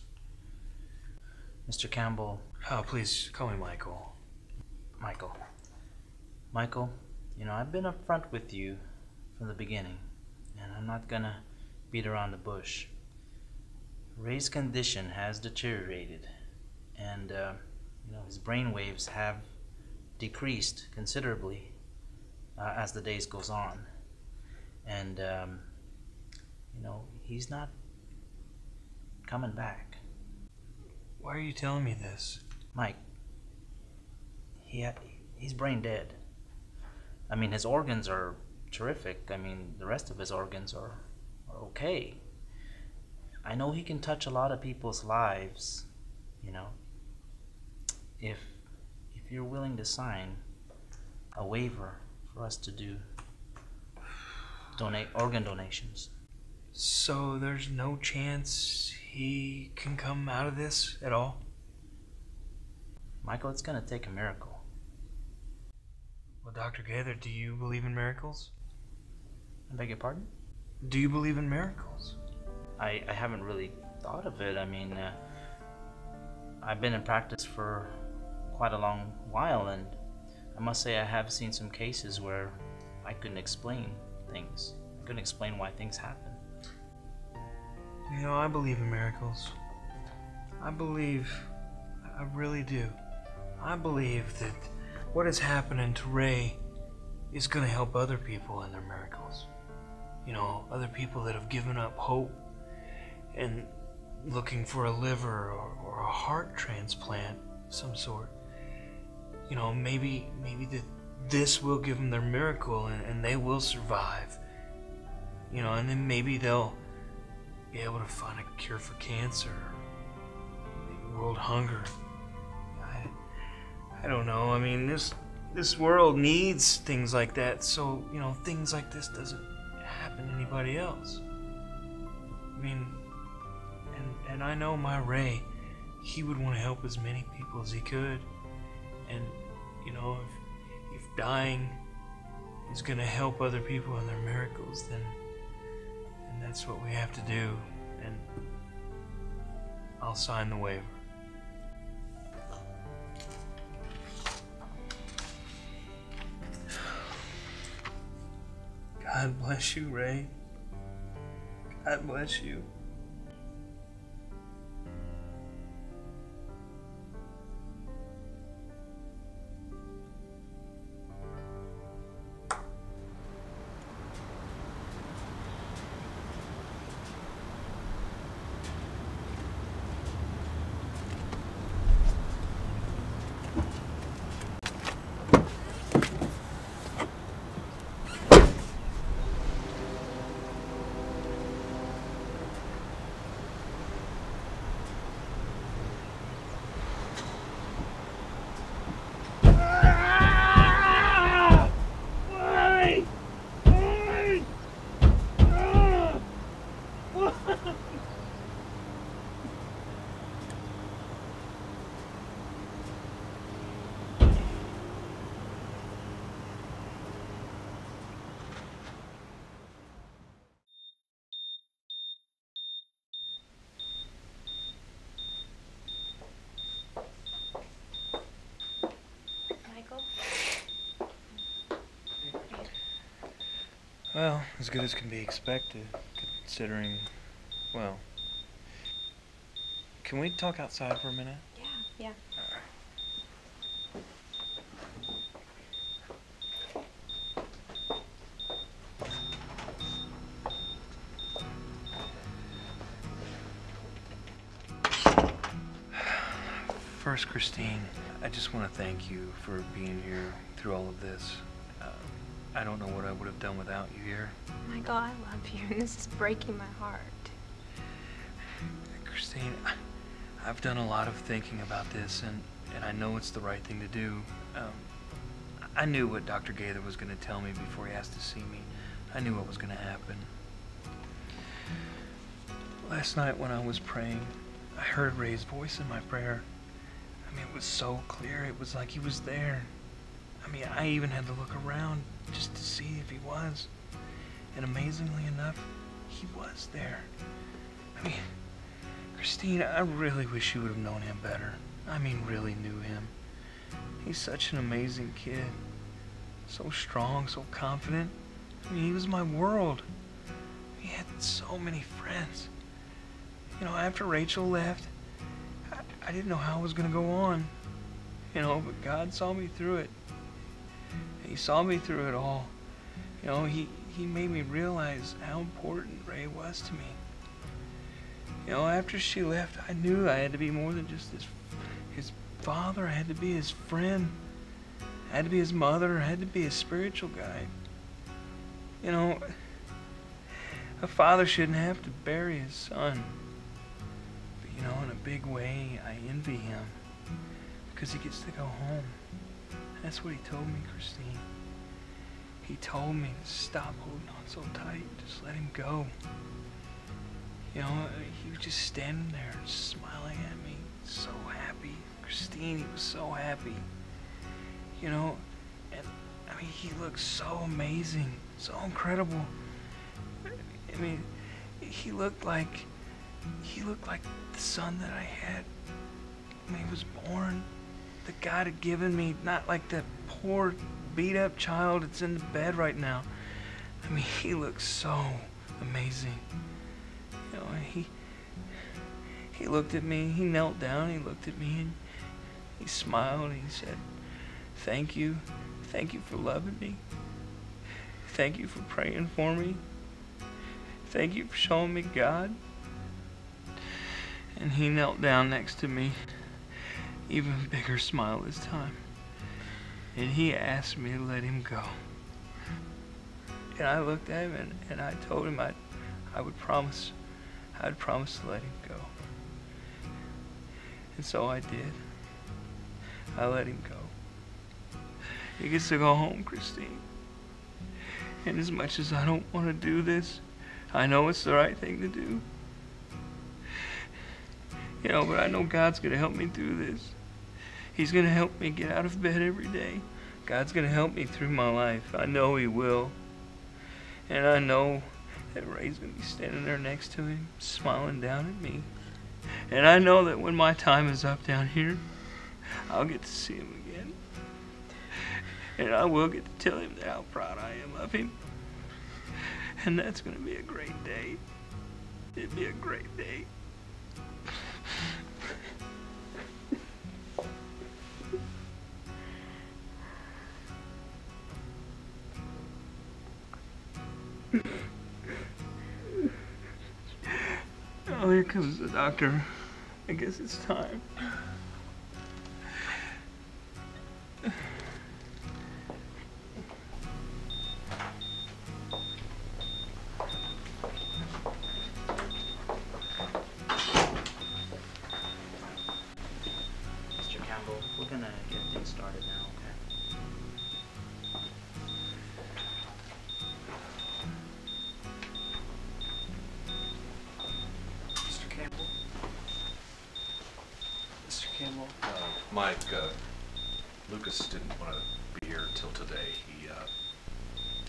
Mr. Campbell. Oh, please call me Michael. Michael. Michael, you know, I've been up front with you from the beginning, and I'm not gonna beat around the bush. Ray's condition has deteriorated, and, you know, his brain waves have decreased considerably as the days goes on. And, you know, he's not coming back. Why are you telling me this? Mike, he's brain dead. I mean, his organs are terrific. I mean, the rest of his organs are okay. I know he can touch a lot of people's lives, you know. If you're willing to sign a waiver for us to do organ donations. So there's no chance he can come out of this at all? Michael, it's gonna take a miracle. Well, Dr. Gaither, do you believe in miracles? I beg your pardon? Do you believe in miracles? I haven't really thought of it. I mean, I've been in practice for quite a long while, and I must say I have seen some cases where I couldn't explain things. I couldn't explain why things happen. You know, I believe in miracles. I really do. I believe that what is happening to Ray is going to help other people in their miracles. You know, other people that have given up hope and looking for a liver or a heart transplant of some sort. You know, maybe the this will give them their miracle, and they will survive, you know, and then maybe they'll be able to find a cure for cancer, maybe world hunger. I don't know. I mean, this world needs things like that, so, you know, things like this doesn't happen to anybody else. I mean, and I know my Ray, he would want to help as many people as he could, and, you know, if dying is going to help other people in their miracles, then that's what we have to do, and I'll sign the waiver. God bless you, Ray. God bless you. Well, as good as can be expected, considering, well... Can we talk outside for a minute? Yeah. All right. First, Christine, I just want to thank you for being here through all of this. I don't know what I would have done without you here. Michael, I love you, and this is breaking my heart. Christine, I've done a lot of thinking about this, and I know it's the right thing to do. I knew what Dr. Gaither was going to tell me before he asked to see me. I knew what was going to happen. Last night when I was praying, I heard Ray's voice in my prayer. I mean, it was so clear. It was like he was there. I mean, I even had to look around just to see if he was. And amazingly enough, he was there. I mean, Christine, I really wish you would have known him better. I mean, really knew him. He's such an amazing kid. So strong, so confident. I mean, he was my world. He had so many friends. You know, after Rachel left, I didn't know how I was going to go on, you know, but God saw me through it. He saw me through it all. You know, he made me realize how important Ray was to me. You know, after she left, I knew I had to be more than just his father. I had to be his friend. I had to be his mother. I had to be his spiritual guide. You know, a father shouldn't have to bury his son. You know, in a big way, I envy him because he gets to go home. That's what he told me, Christine. He told me to stop holding on so tight, just let him go. You know, he was just standing there, smiling at me, so happy. Christine, he was so happy. You know, and I mean, he looked so amazing, so incredible. I mean, he looked like the son that I had when he was born, that God had given me, not like that poor beat-up child that's in the bed right now. I mean, he looked so amazing. You know, and he looked at me, he knelt down, he looked at me, and he smiled, and he said, "Thank you. Thank you for loving me. Thank you for praying for me. Thank you for showing me God." And he knelt down next to me, even bigger smile this time. And he asked me to let him go. And I looked at him and I told him I would promise to let him go. And so I did. I let him go. He gets to go home, Christine. And as much as I don't want to do this, I know it's the right thing to do. You know, but I know God's going to help me through this. He's going to help me get out of bed every day. God's going to help me through my life. I know he will. And I know that Ray's going to be standing there next to him, smiling down at me. And I know that when my time is up down here, I'll get to see him again. And I will get to tell him that how proud I am of him. And that's going to be a great day. It'd be a great day. Oh, here comes the doctor. I guess it's time. Lucas didn't want to be here until today. He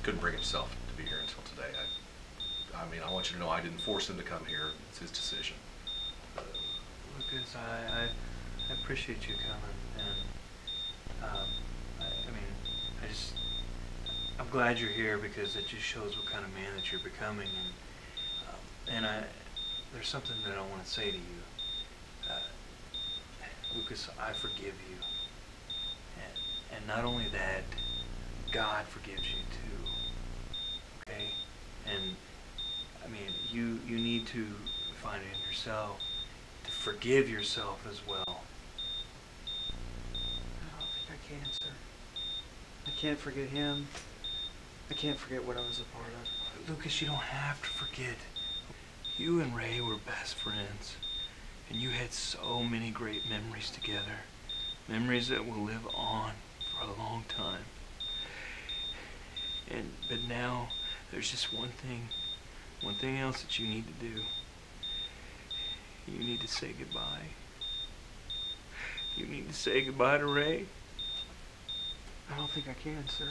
couldn't bring himself to be here until today. I mean, I want you to know I didn't force him to come here. It's his decision. Lucas, I appreciate you coming. And I mean, I just, I I'm glad you're here because it just shows what kind of man that you're becoming. And there's something that I want to say to you. Lucas, I forgive you. And not only that, God forgives you too. Okay? And I mean, you need to find it in yourself to forgive yourself as well. I don't think I can, sir. I can't forget him. I can't forget what I was a part of. Lucas, you don't have to forget. You and Ray were best friends, and you had so many great memories together. Memories that will live on for a long time. But now, there's just one thing else that you need to do. You need to say goodbye. You need to say goodbye to Ray. I don't think I can, sir.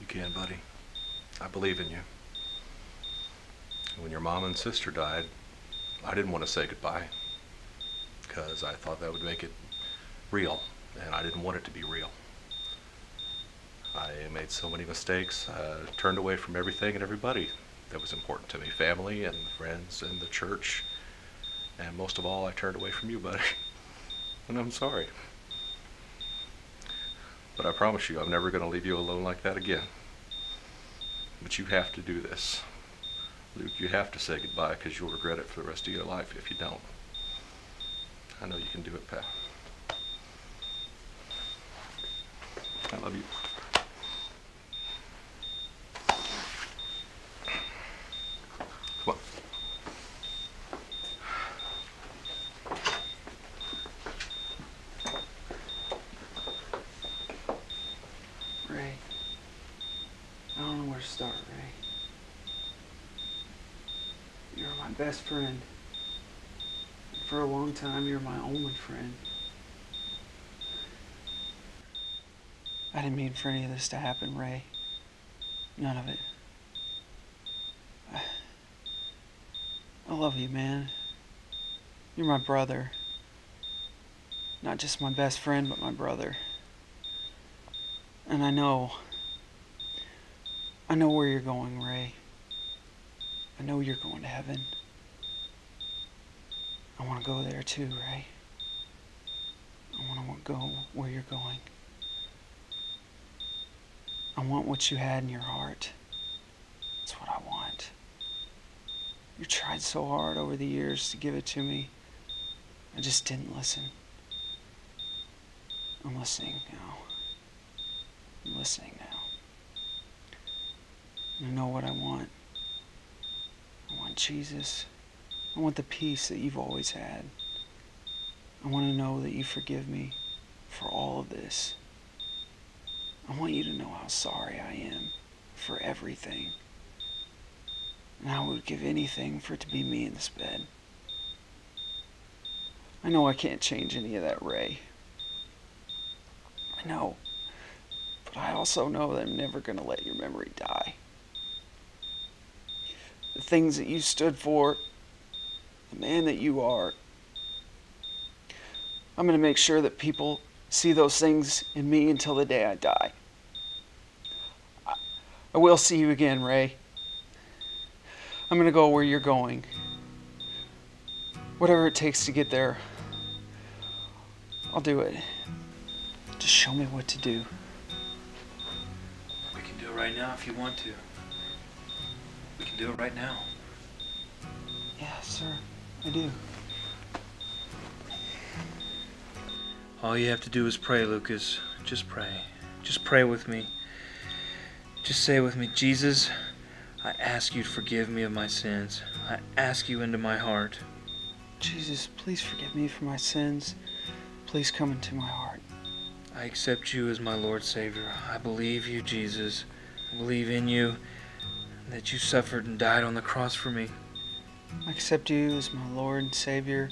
You can, buddy. I believe in you. When your mom and sister died, I didn't want to say goodbye because I thought that would make it real, and I didn't want it to be real. I made so many mistakes, turned away from everything and everybody that was important to me, family and friends and the church, and most of all, I turned away from you, buddy, and I'm sorry. But I promise you, I'm never going to leave you alone like that again. But you have to do this. Luke, you have to say goodbye because you'll regret it for the rest of your life if you don't. I know you can do it, pal. I love you. Come on. Ray, I don't know where to start, Ray. You're my best friend. And for a long time, you're my only friend. I didn't mean for any of this to happen, Ray. None of it. I love you, man. You're my brother. Not just my best friend, but my brother. And I know where you're going, Ray. I know you're going to heaven. I want to go there too, Ray. I want to go where you're going. I want what you had in your heart. That's what I want. You tried so hard over the years to give it to me. I just didn't listen. I'm listening now. I'm listening now. I know what I want. I want Jesus. I want the peace that you've always had. I want to know that you forgive me for all of this. I want you to know how sorry I am for everything. And I would give anything for it to be me in this bed. I know I can't change any of that, Ray. I know. But I also know that I'm never going to let your memory die. The things that you stood for, the man that you are, I'm going to make sure that people see those things in me until the day I die. I will see you again, Ray. I'm going to go where you're going. Whatever it takes to get there, I'll do it. Just show me what to do. We can do it right now if you want to. We can do it right now. Yeah, sir, I do. All you have to do is pray, Lucas. Just pray. Just pray with me. Just say with me, Jesus, I ask you to forgive me of my sins. I ask you into my heart. Jesus, please forgive me for my sins. Please come into my heart. I accept you as my Lord Savior. I believe you, Jesus. I believe in you, that you suffered and died on the cross for me. I accept you as my Lord and Savior.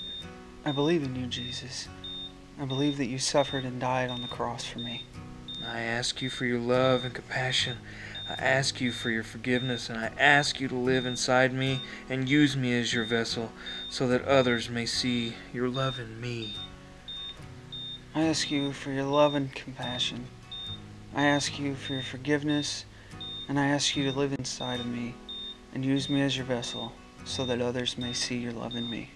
I believe in you, Jesus. I believe that you suffered and died on the cross for me. I ask you for your love and compassion. I ask you for your forgiveness, and I ask you to live inside me and use me as your vessel so that others may see your love in me. I ask you for your love and compassion. I ask you for your forgiveness, and I ask you to live inside of me and use me as your vessel so that others may see your love in me.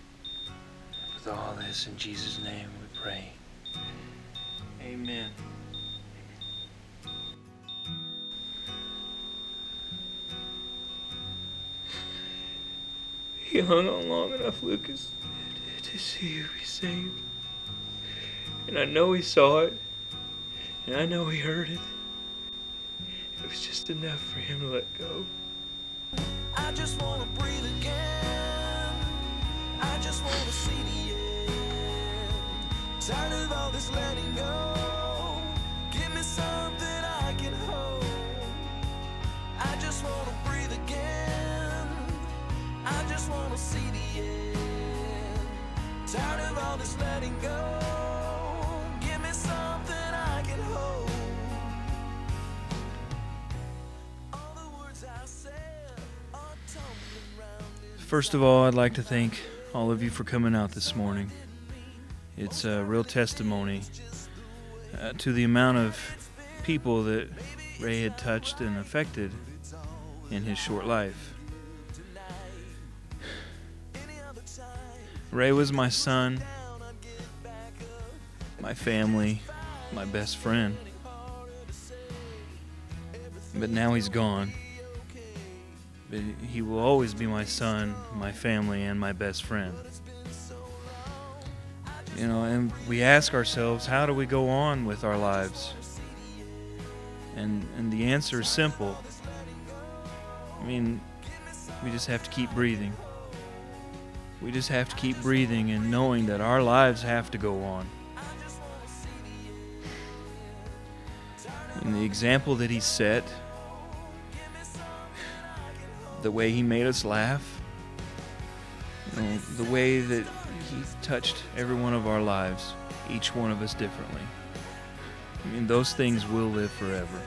With all this, in Jesus' name we pray. Amen. He hung on long enough, Lucas, to see you be saved. And I know he saw it, and I know he heard it. It was just enough for him to let go. I just want to breathe again. I just want to see the end. Tired of all this letting go. Give me something I can hold. I just want to breathe again. I just want to see the end. Tired of all this letting go. First of all, I'd like to thank all of you for coming out this morning. It's a real testimony to the amount of people that Ray had touched and affected in his short life. Ray was my son, my family, my best friend. But now he's gone. But he will always be my son, my family, and my best friend. You know, and we ask ourselves, how do we go on with our lives? And the answer is simple. I mean, we just have to keep breathing. We just have to keep breathing and knowing that our lives have to go on. And the example that he set, the way he made us laugh, you know, the way that he touched every one of our lives, each one of us differently. I mean, those things will live forever.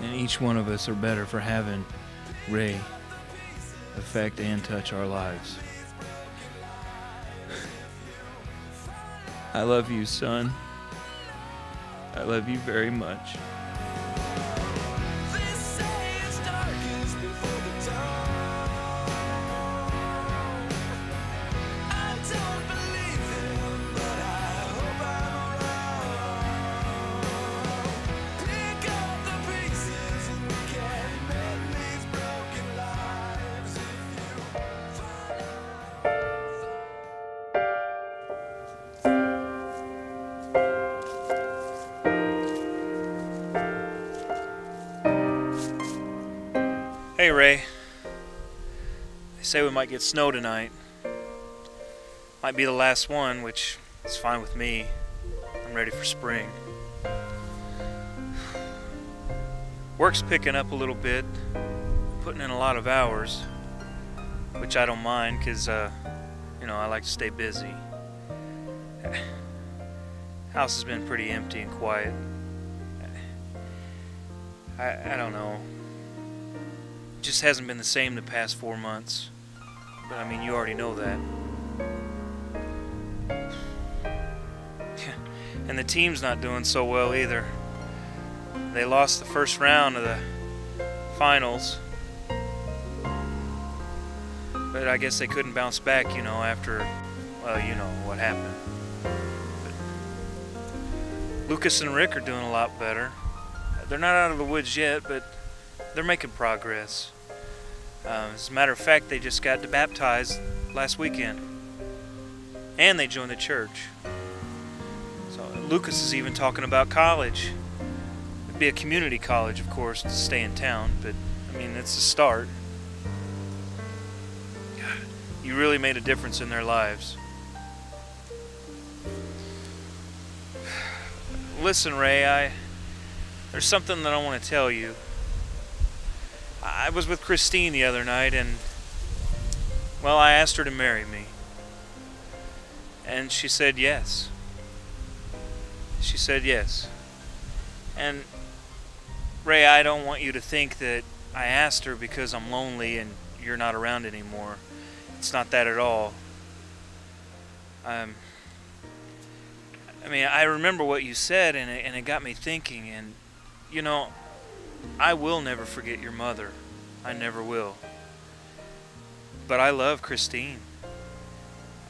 And each one of us are better for having Ray affect and touch our lives. I love you, son. I love you very much. Hey Ray, they say we might get snow tonight. Might be the last one, which is fine with me. I'm ready for spring. Work's picking up a little bit. I'm putting in a lot of hours, which I don't mind because, you know, I like to stay busy. House has been pretty empty and quiet. I don't know. Just hasn't been the same the past 4 months. But I mean, you already know that. And the team's not doing so well either. They lost the first round of the finals. But I guess they couldn't bounce back, you know, after, well, you know what happened. But Lucas and Rick are doing a lot better. They're not out of the woods yet, but they're making progress. As a matter of fact, they just got baptized last weekend. And they joined the church. So Lucas is even talking about college. It'd be a community college, of course, to stay in town, but I mean, it's a start. God, you really made a difference in their lives. Listen, Ray, there's something that I want to tell you. I was with Christine the other night, and, well, I asked her to marry me. And she said yes. She said yes. And, Ray, I don't want you to think that I asked her because I'm lonely and you're not around anymore. It's not that at all. I mean, I remember what you said, and it got me thinking. And, you know, I will never forget your mother. I never will. But I love Christine.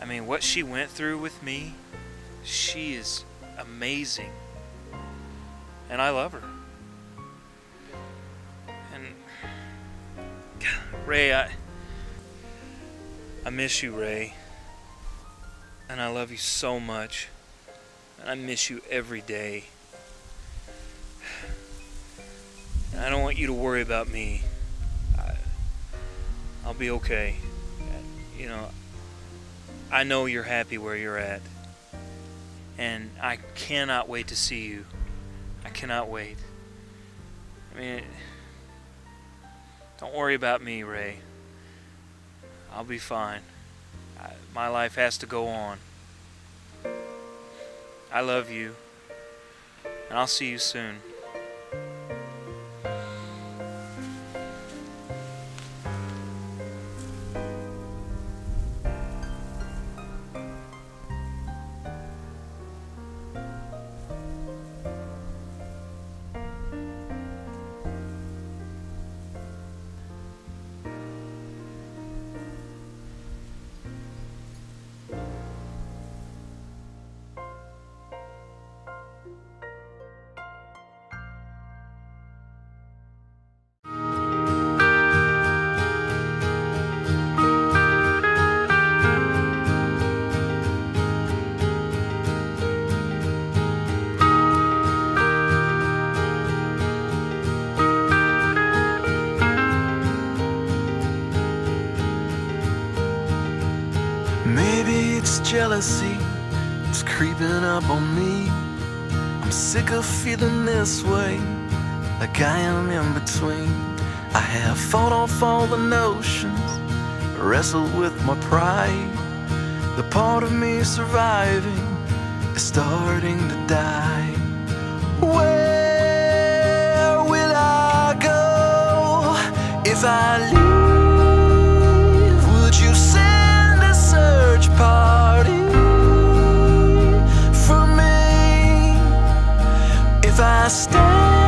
I mean, what she went through with me, she is amazing. And I love her. And, God, Ray, I miss you, Ray. And I love you so much. And I miss you every day. And I don't want you to worry about me. I'll be okay. You know, I know you're happy where you're at. And I cannot wait to see you. I cannot wait. I mean, don't worry about me, Ray. I'll be fine. My life has to go on. I love you. And I'll see you soon. Jealousy, it's creeping up on me. I'm sick of feeling this way, like I am in between. I have fought off all the notions, wrestled with my pride. The part of me surviving is starting to die. Where will I go if I leave? Would you send a search party? I stay.